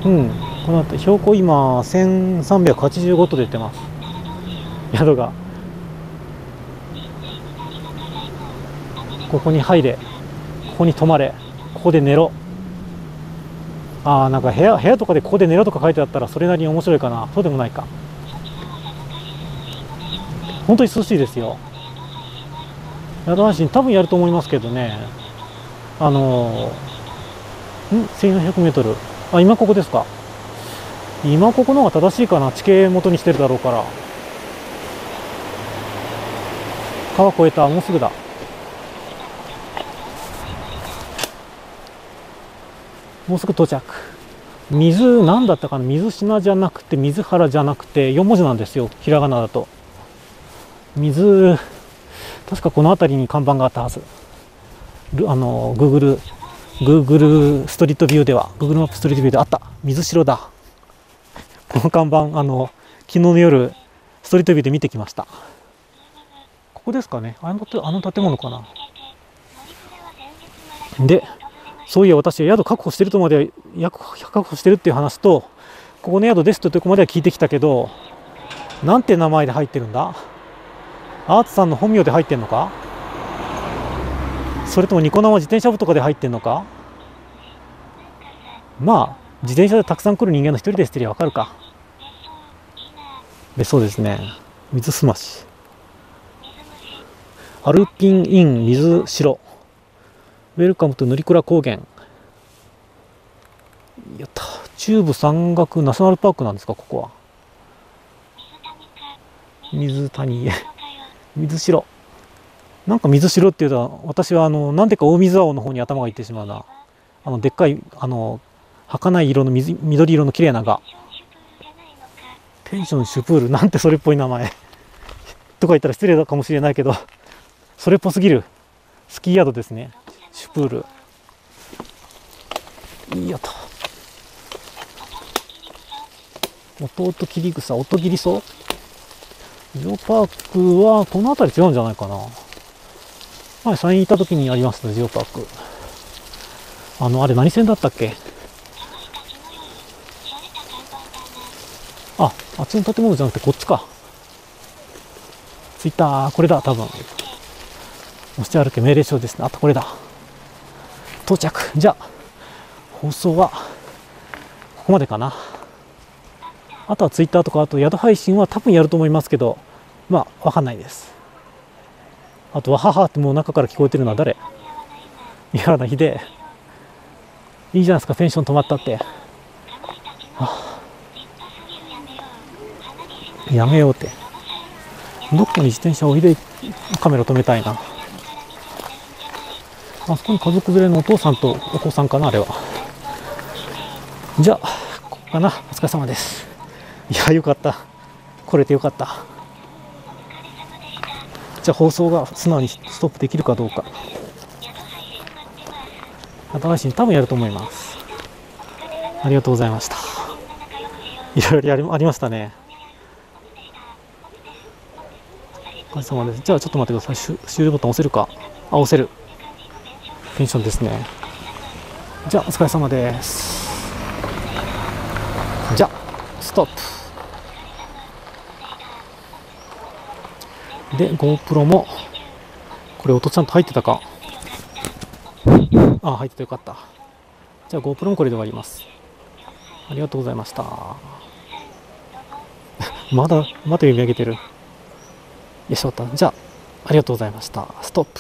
ん、この後標高今1385と出てます。宿がここに入れ、ここに泊まれ、ここで寝ろ。ああ、なんか部屋とかでここで寝ろとか書いてあったらそれなりに面白いかな。そうでもないか。本当に涼しいですよ。宿配信多分やると思いますけどね。1400m。あ、今ここですか。今ここの方が正しいかな。地形元にしてるだろうから。川越えた、もうすぐだ。もうすぐ到着。水、なんだったかな。水品じゃなくて、水原じゃなくて、4文字なんですよ。ひらがなだと。水、確かこの辺りに看板があったはず。Google ストリートビューでは、Google マップストリートビューであった。水城だ。この看板、昨日の夜、ストリートビューで見てきました。ここですかね。あの建物かな。で、そういや、私は宿確保してるとまでは、確保してるっていう話と、ここの宿ですというとこまでは聞いてきたけど、なんて名前で入ってるんだ？アーツさんの本名で入ってんのか、それともニコ生自転車部とかで入ってんのか。まあ自転車でたくさん来る人間の一人ですってりゃ分かるか。で、そうですね。水すまし、アルピンイン水城、ウェルカムと塗り倉高原。やった。中部山岳ナショナルパークなんですか、ここは。水谷水城。なんか水しろっていうと、私はなんでか大水青の方に頭がいってしまうな。でっかい、儚い色の水、緑色の綺麗なが。ペンションシュプール、なんてそれっぽい名前。とか言ったら失礼かもしれないけど、それっぽすぎる。スキー宿ですね。シュプール。いいよと。弟切り草、音切り草？ジオパークはこの辺り違うんじゃないかな。前山陰行った時にありましたね、ジオパーク。あれ何線だったっけ？あ、あっちの建物じゃなくてこっちか。着いたー、これだ、多分。押して歩け命令書ですね。あとこれだ。到着。じゃあ、放送は、ここまでかな。あとはツイッターとか、あと宿配信は多分やると思いますけど、まあ、わかんないです。あと、わははってもう中から聞こえてるのは誰？宮原秀で。いいじゃないですか、ペンション泊まったって。はあ、やめようって。どっかに自転車を置いてカメラ止めたいな。あそこに家族連れのお父さんとお子さんかな、あれは。じゃあ、ここかな。お疲れ様です。いや、よかった。来れてよかった。じゃあ、放送が素直にストップできるかどうか。新しい多分やると思います。ありがとうございました。いろいろありましたね。お疲れ様です。じゃあちょっと待ってください。終了ボタン押せるか。あ、押せる。ペンションですね。じゃあお疲れ様です。じゃあ、ストップ。で、GoPro も、これ音ちゃんと入ってたか。あ、入っててよかった。じゃあ GoPro もこれで終わります。ありがとうございました。まだ読み上げてる。よし、終わった。じゃあ、ありがとうございました。ストップ。